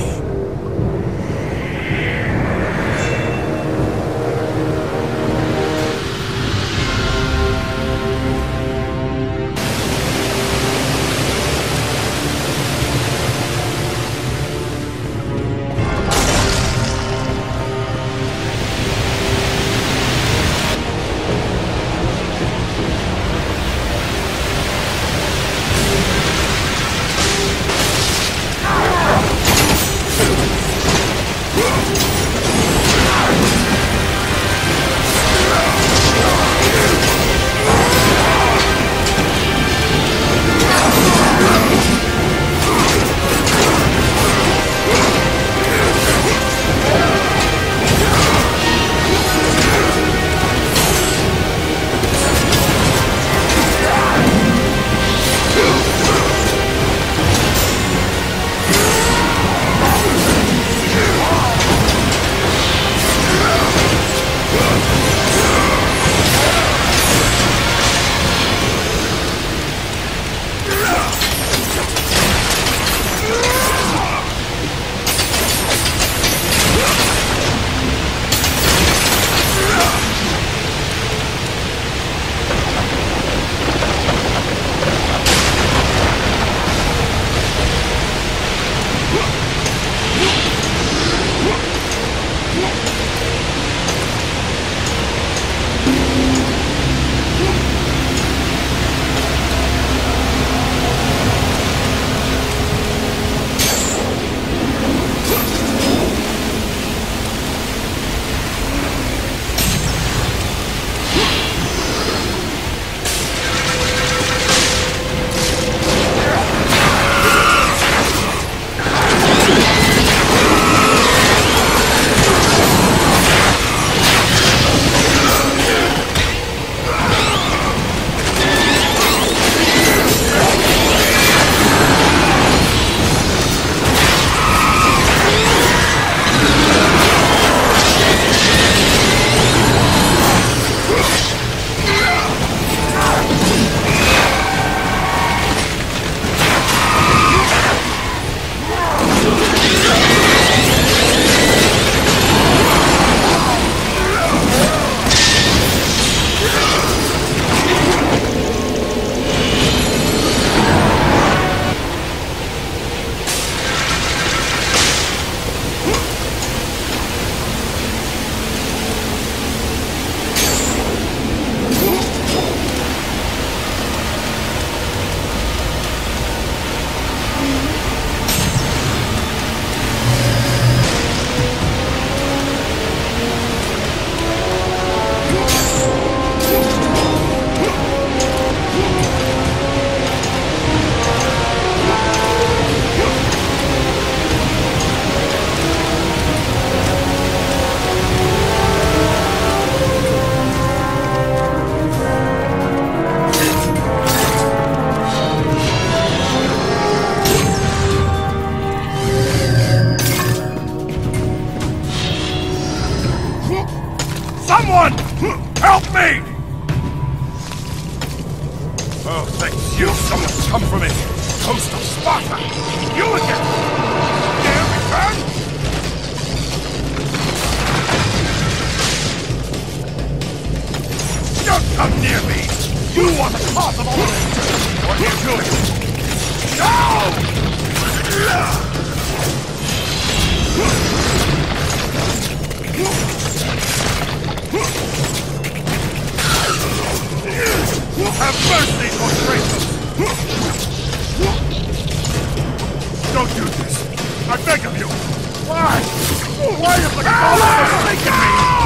fear me! You are the cause of all this! What are you doing? No! Have mercy on Kratos! Don't do this! I beg of you! Why? Why have the cause forsaken me?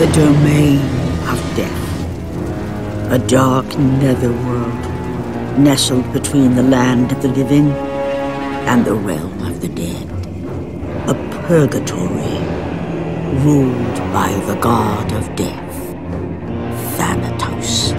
The domain of death, a dark netherworld nestled between the land of the living and the realm of the dead, a purgatory ruled by the god of death, Thanatos.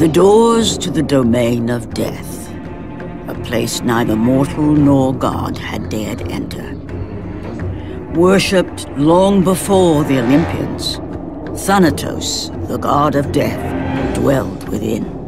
The doors to the domain of death, a place neither mortal nor god had dared enter. Worshipped long before the Olympians, Thanatos, the god of death, dwelled within.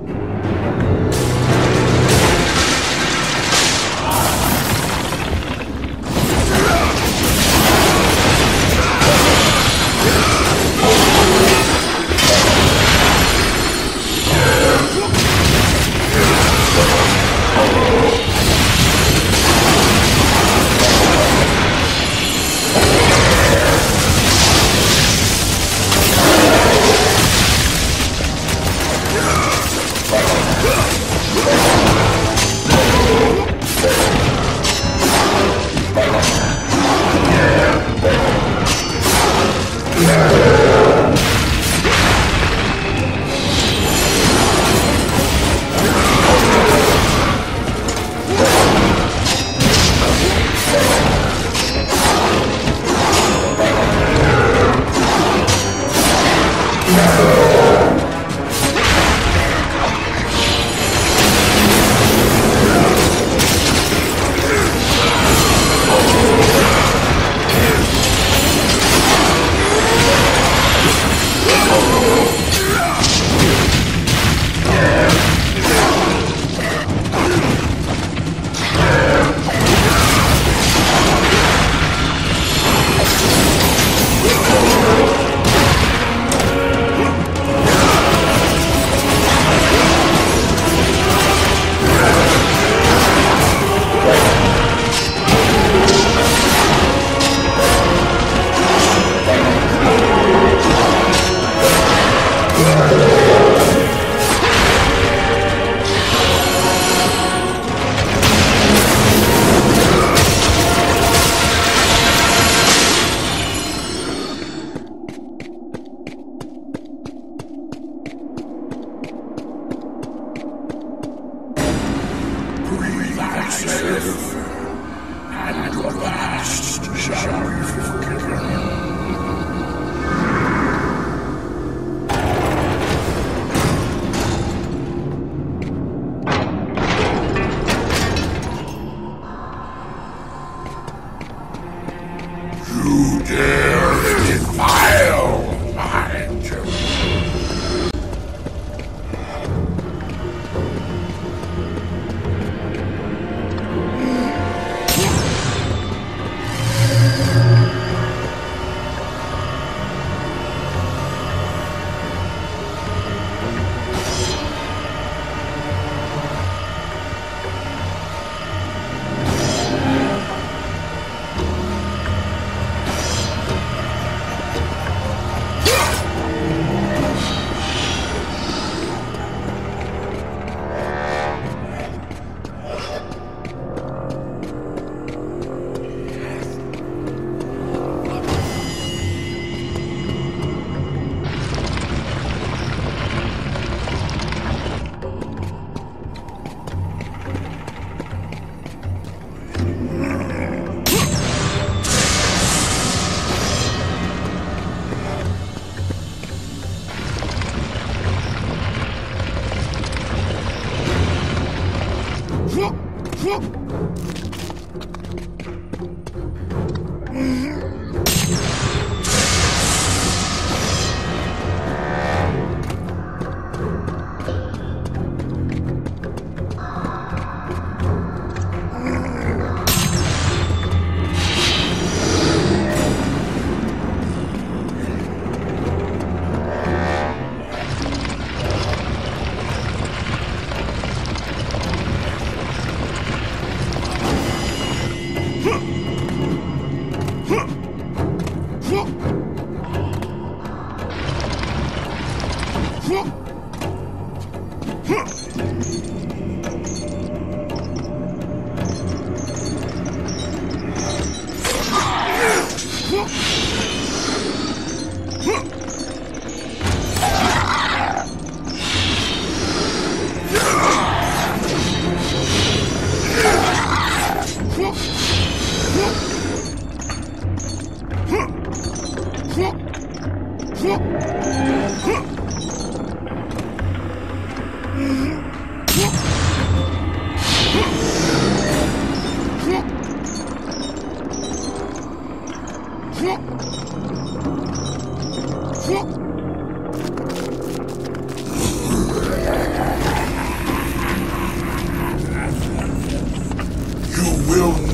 Whoa!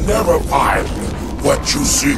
never find what you seek.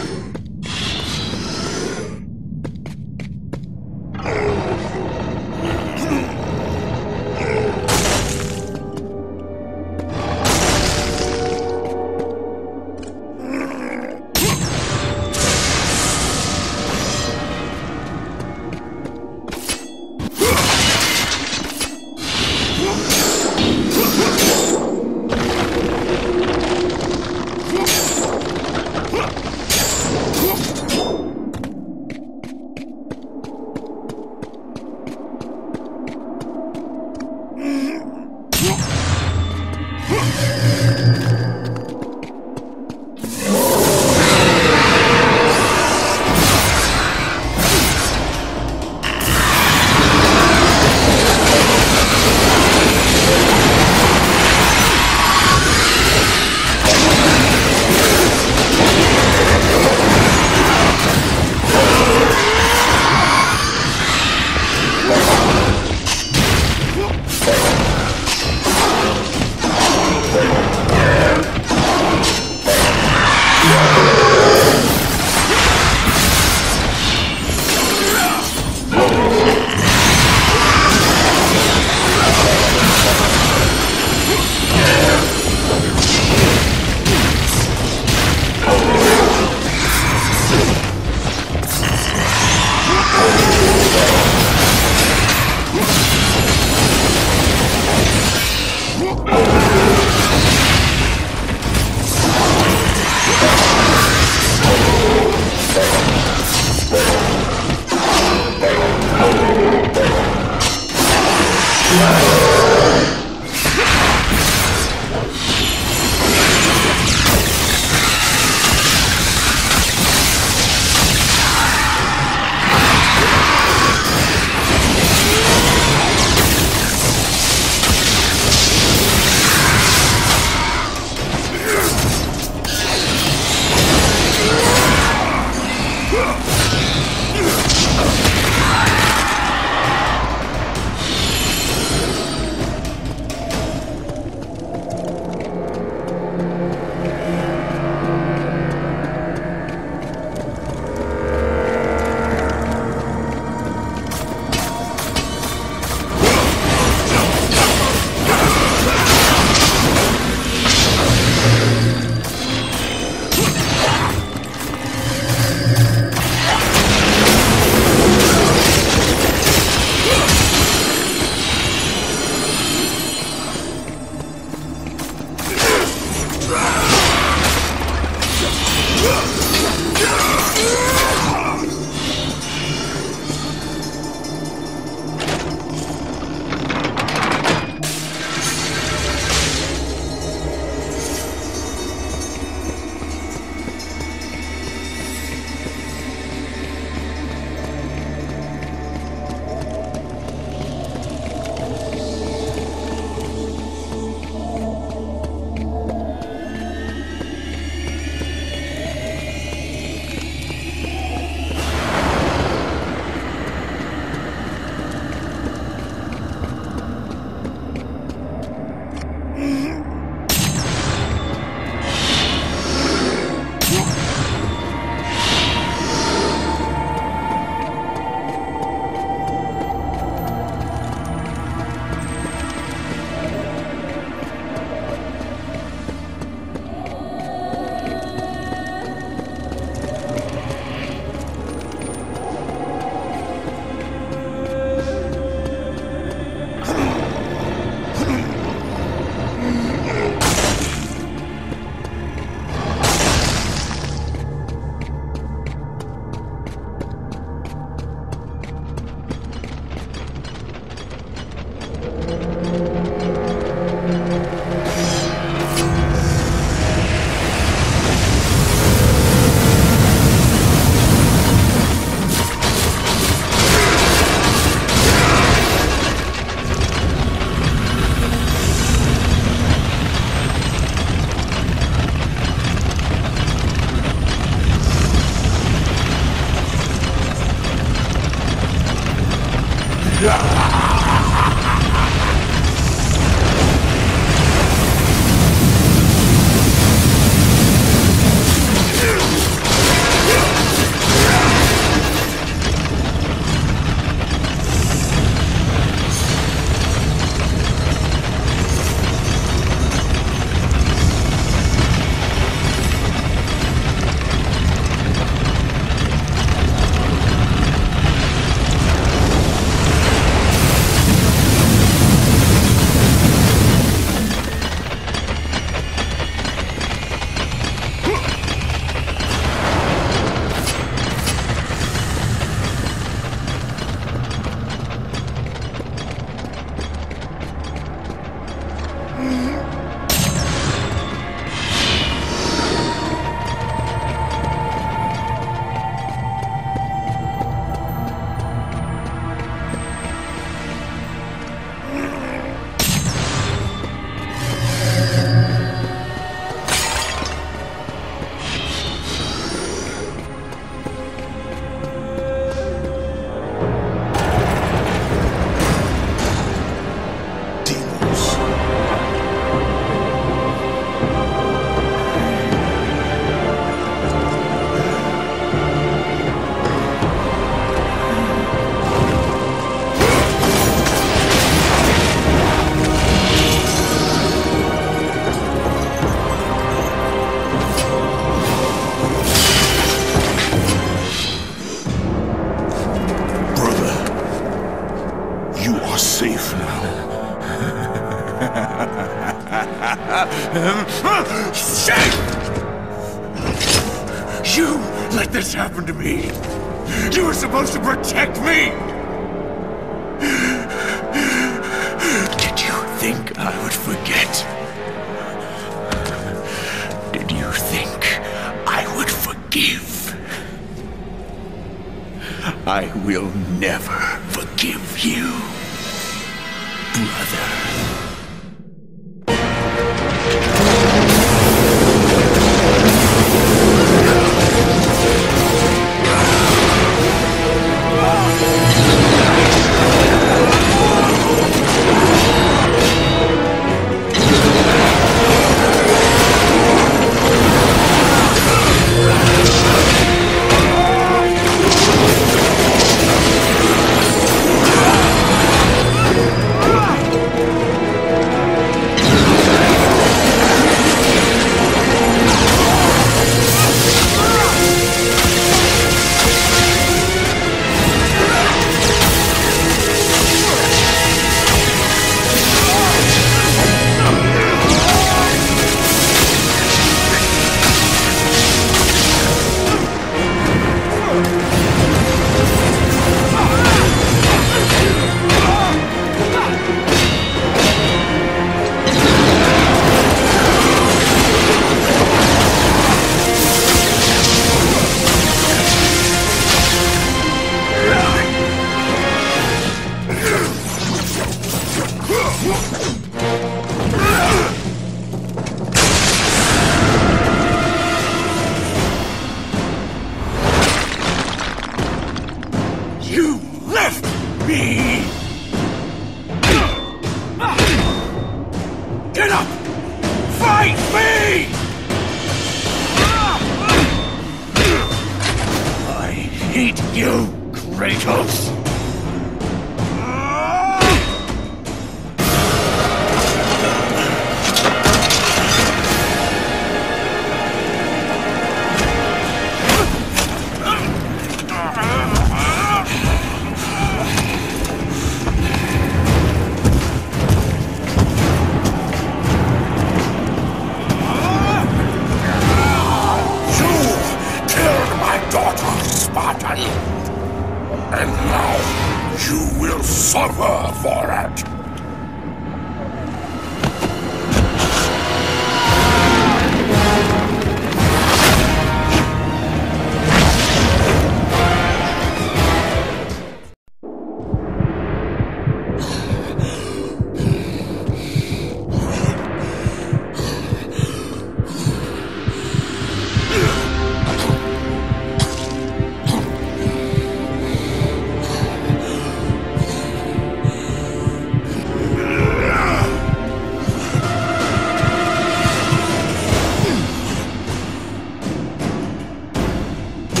You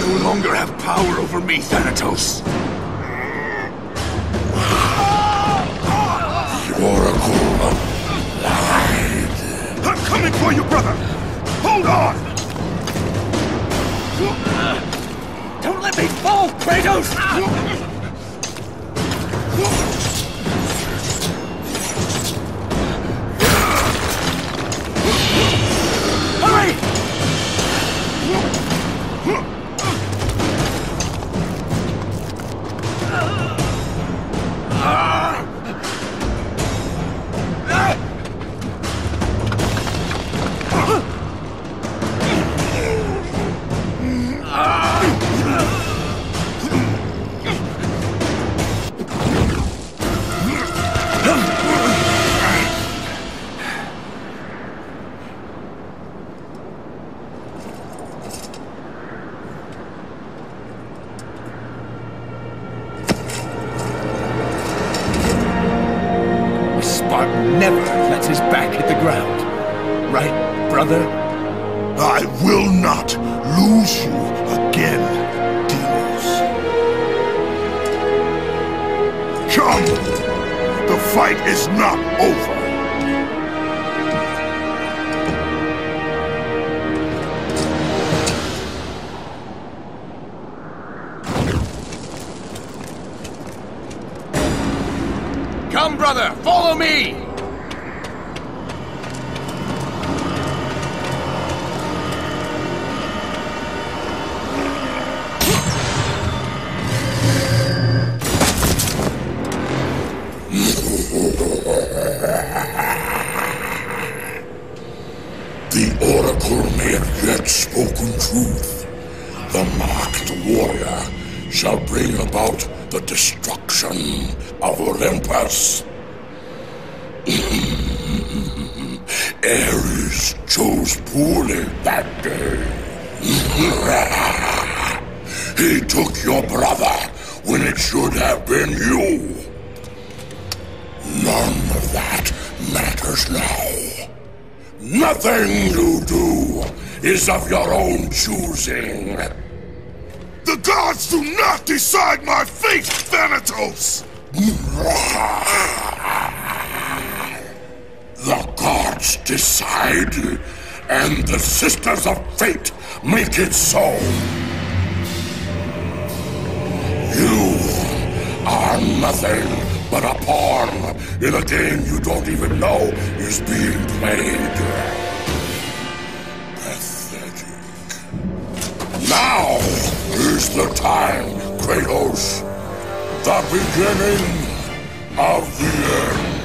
no longer have power over me, Thanatos. For you, brother! Hold on! Don't let me fall, Kratos! Hurry! Ares chose poorly that day. He took your brother when it should have been you. None of that matters now. Nothing you do is of your own choosing. The gods do not decide my fate, Thanatos! The gods decide, and the Sisters of Fate make it so. You are nothing but a pawn in a game you don't even know is being played. Pathetic. Now is the time, Kratos. The beginning of the end.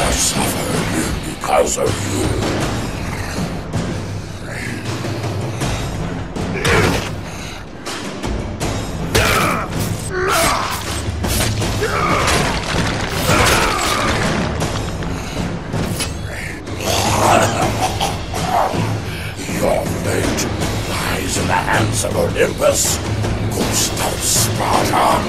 I suffer because of you. Your fate lies in the hands of Olympus. Go stop Spartan.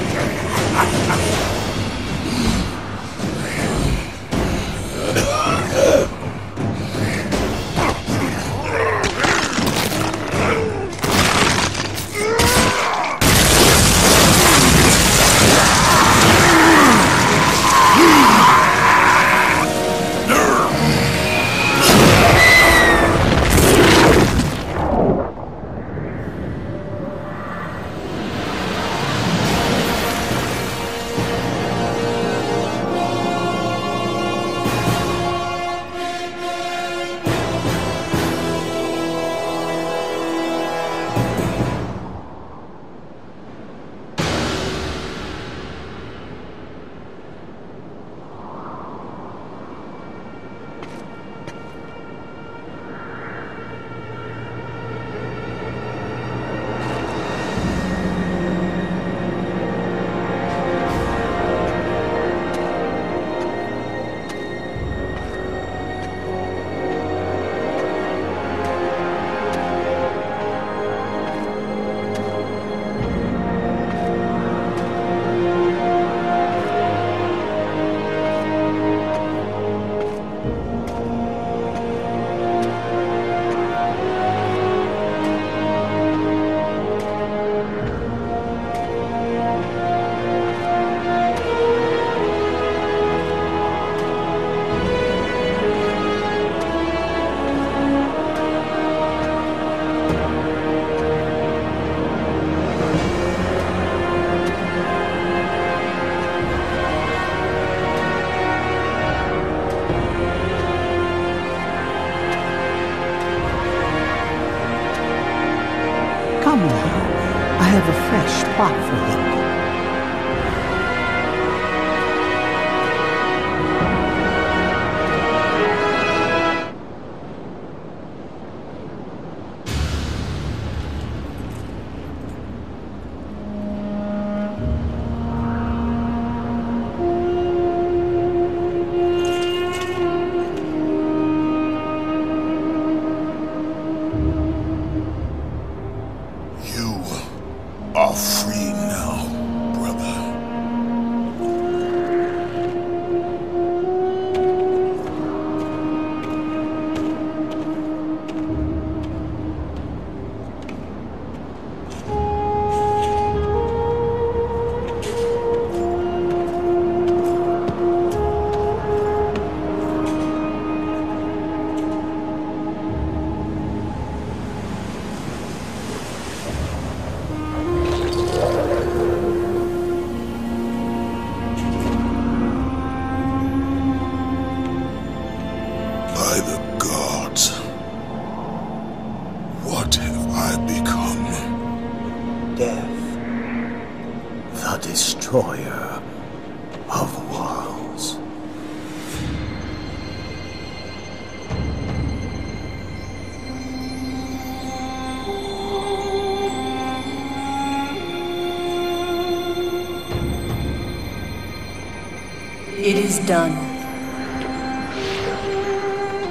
It is done.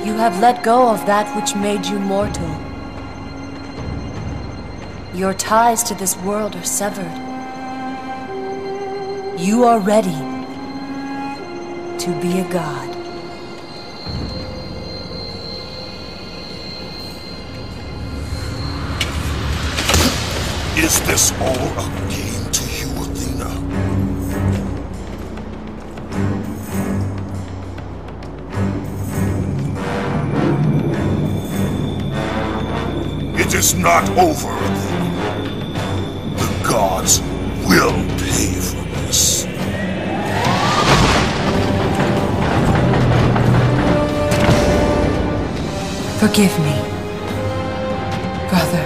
You have let go of that which made you mortal. Your ties to this world are severed. You are ready to be a god. Is this all a game to you, Athena? It is not over, Athena. The gods will pay for this. Forgive me, brother.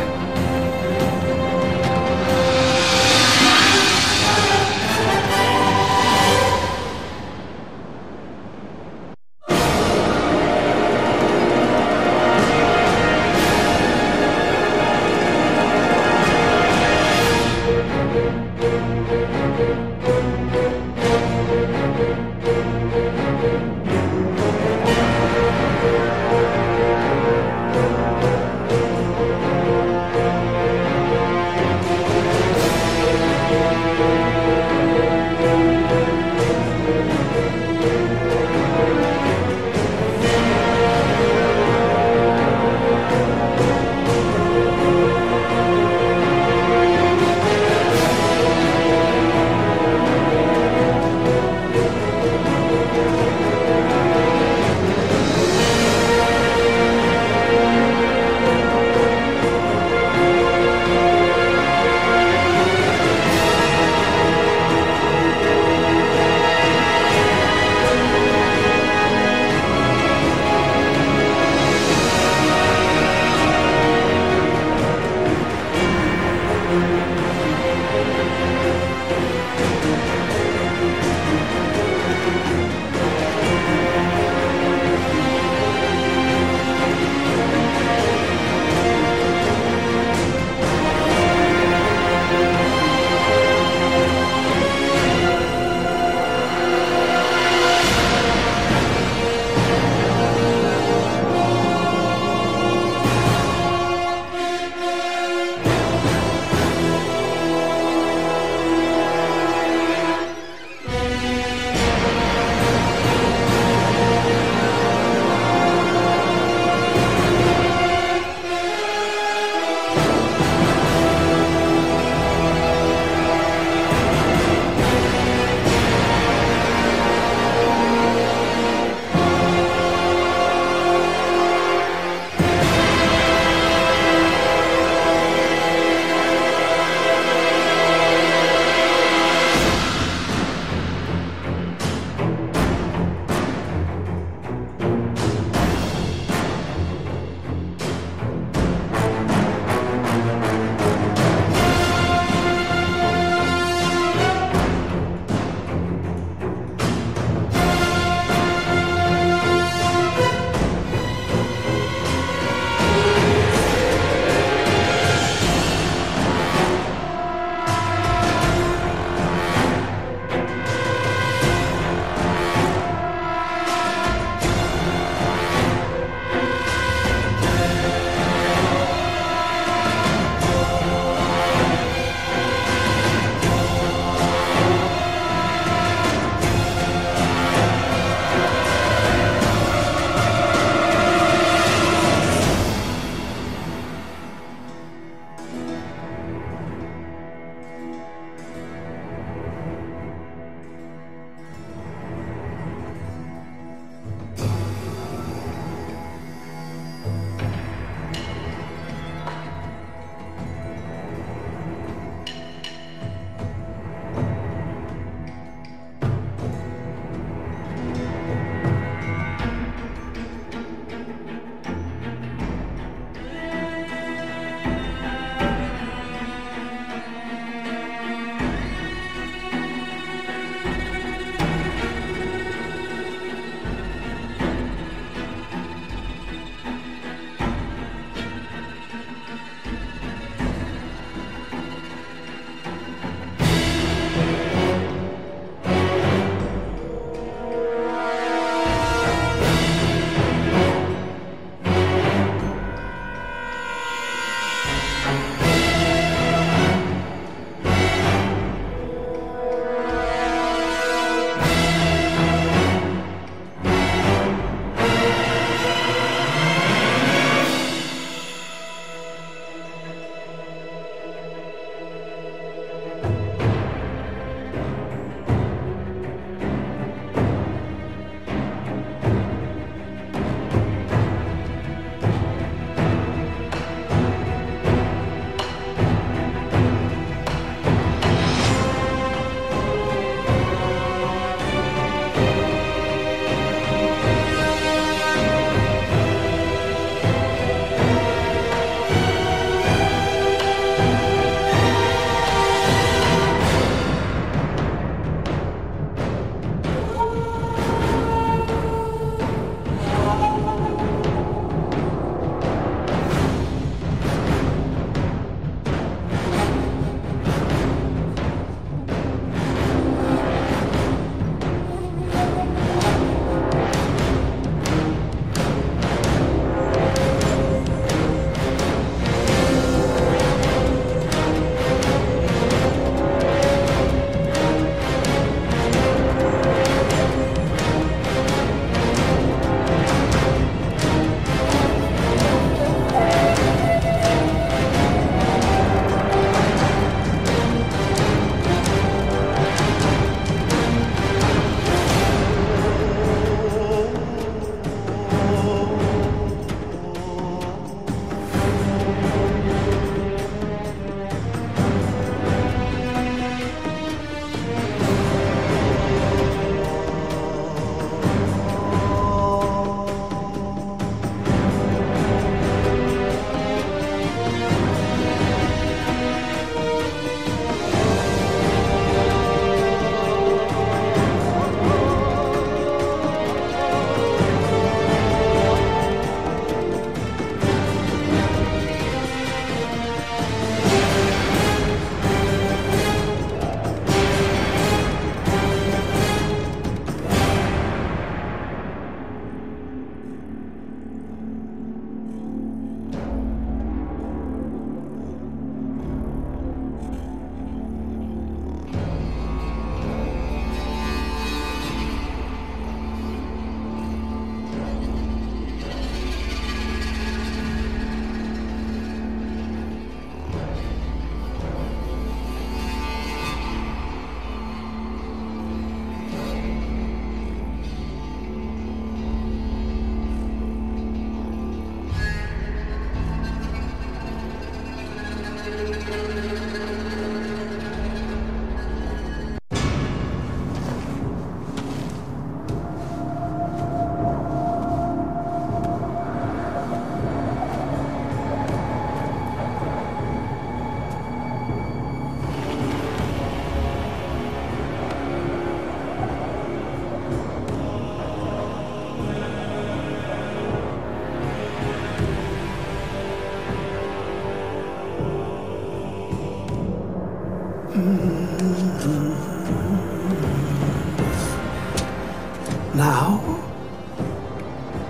Now,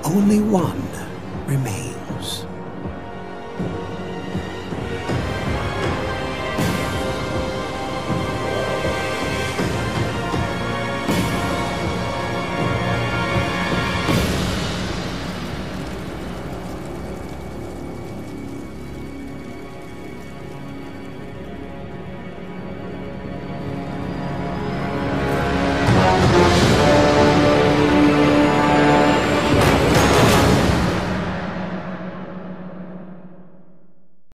only one remains.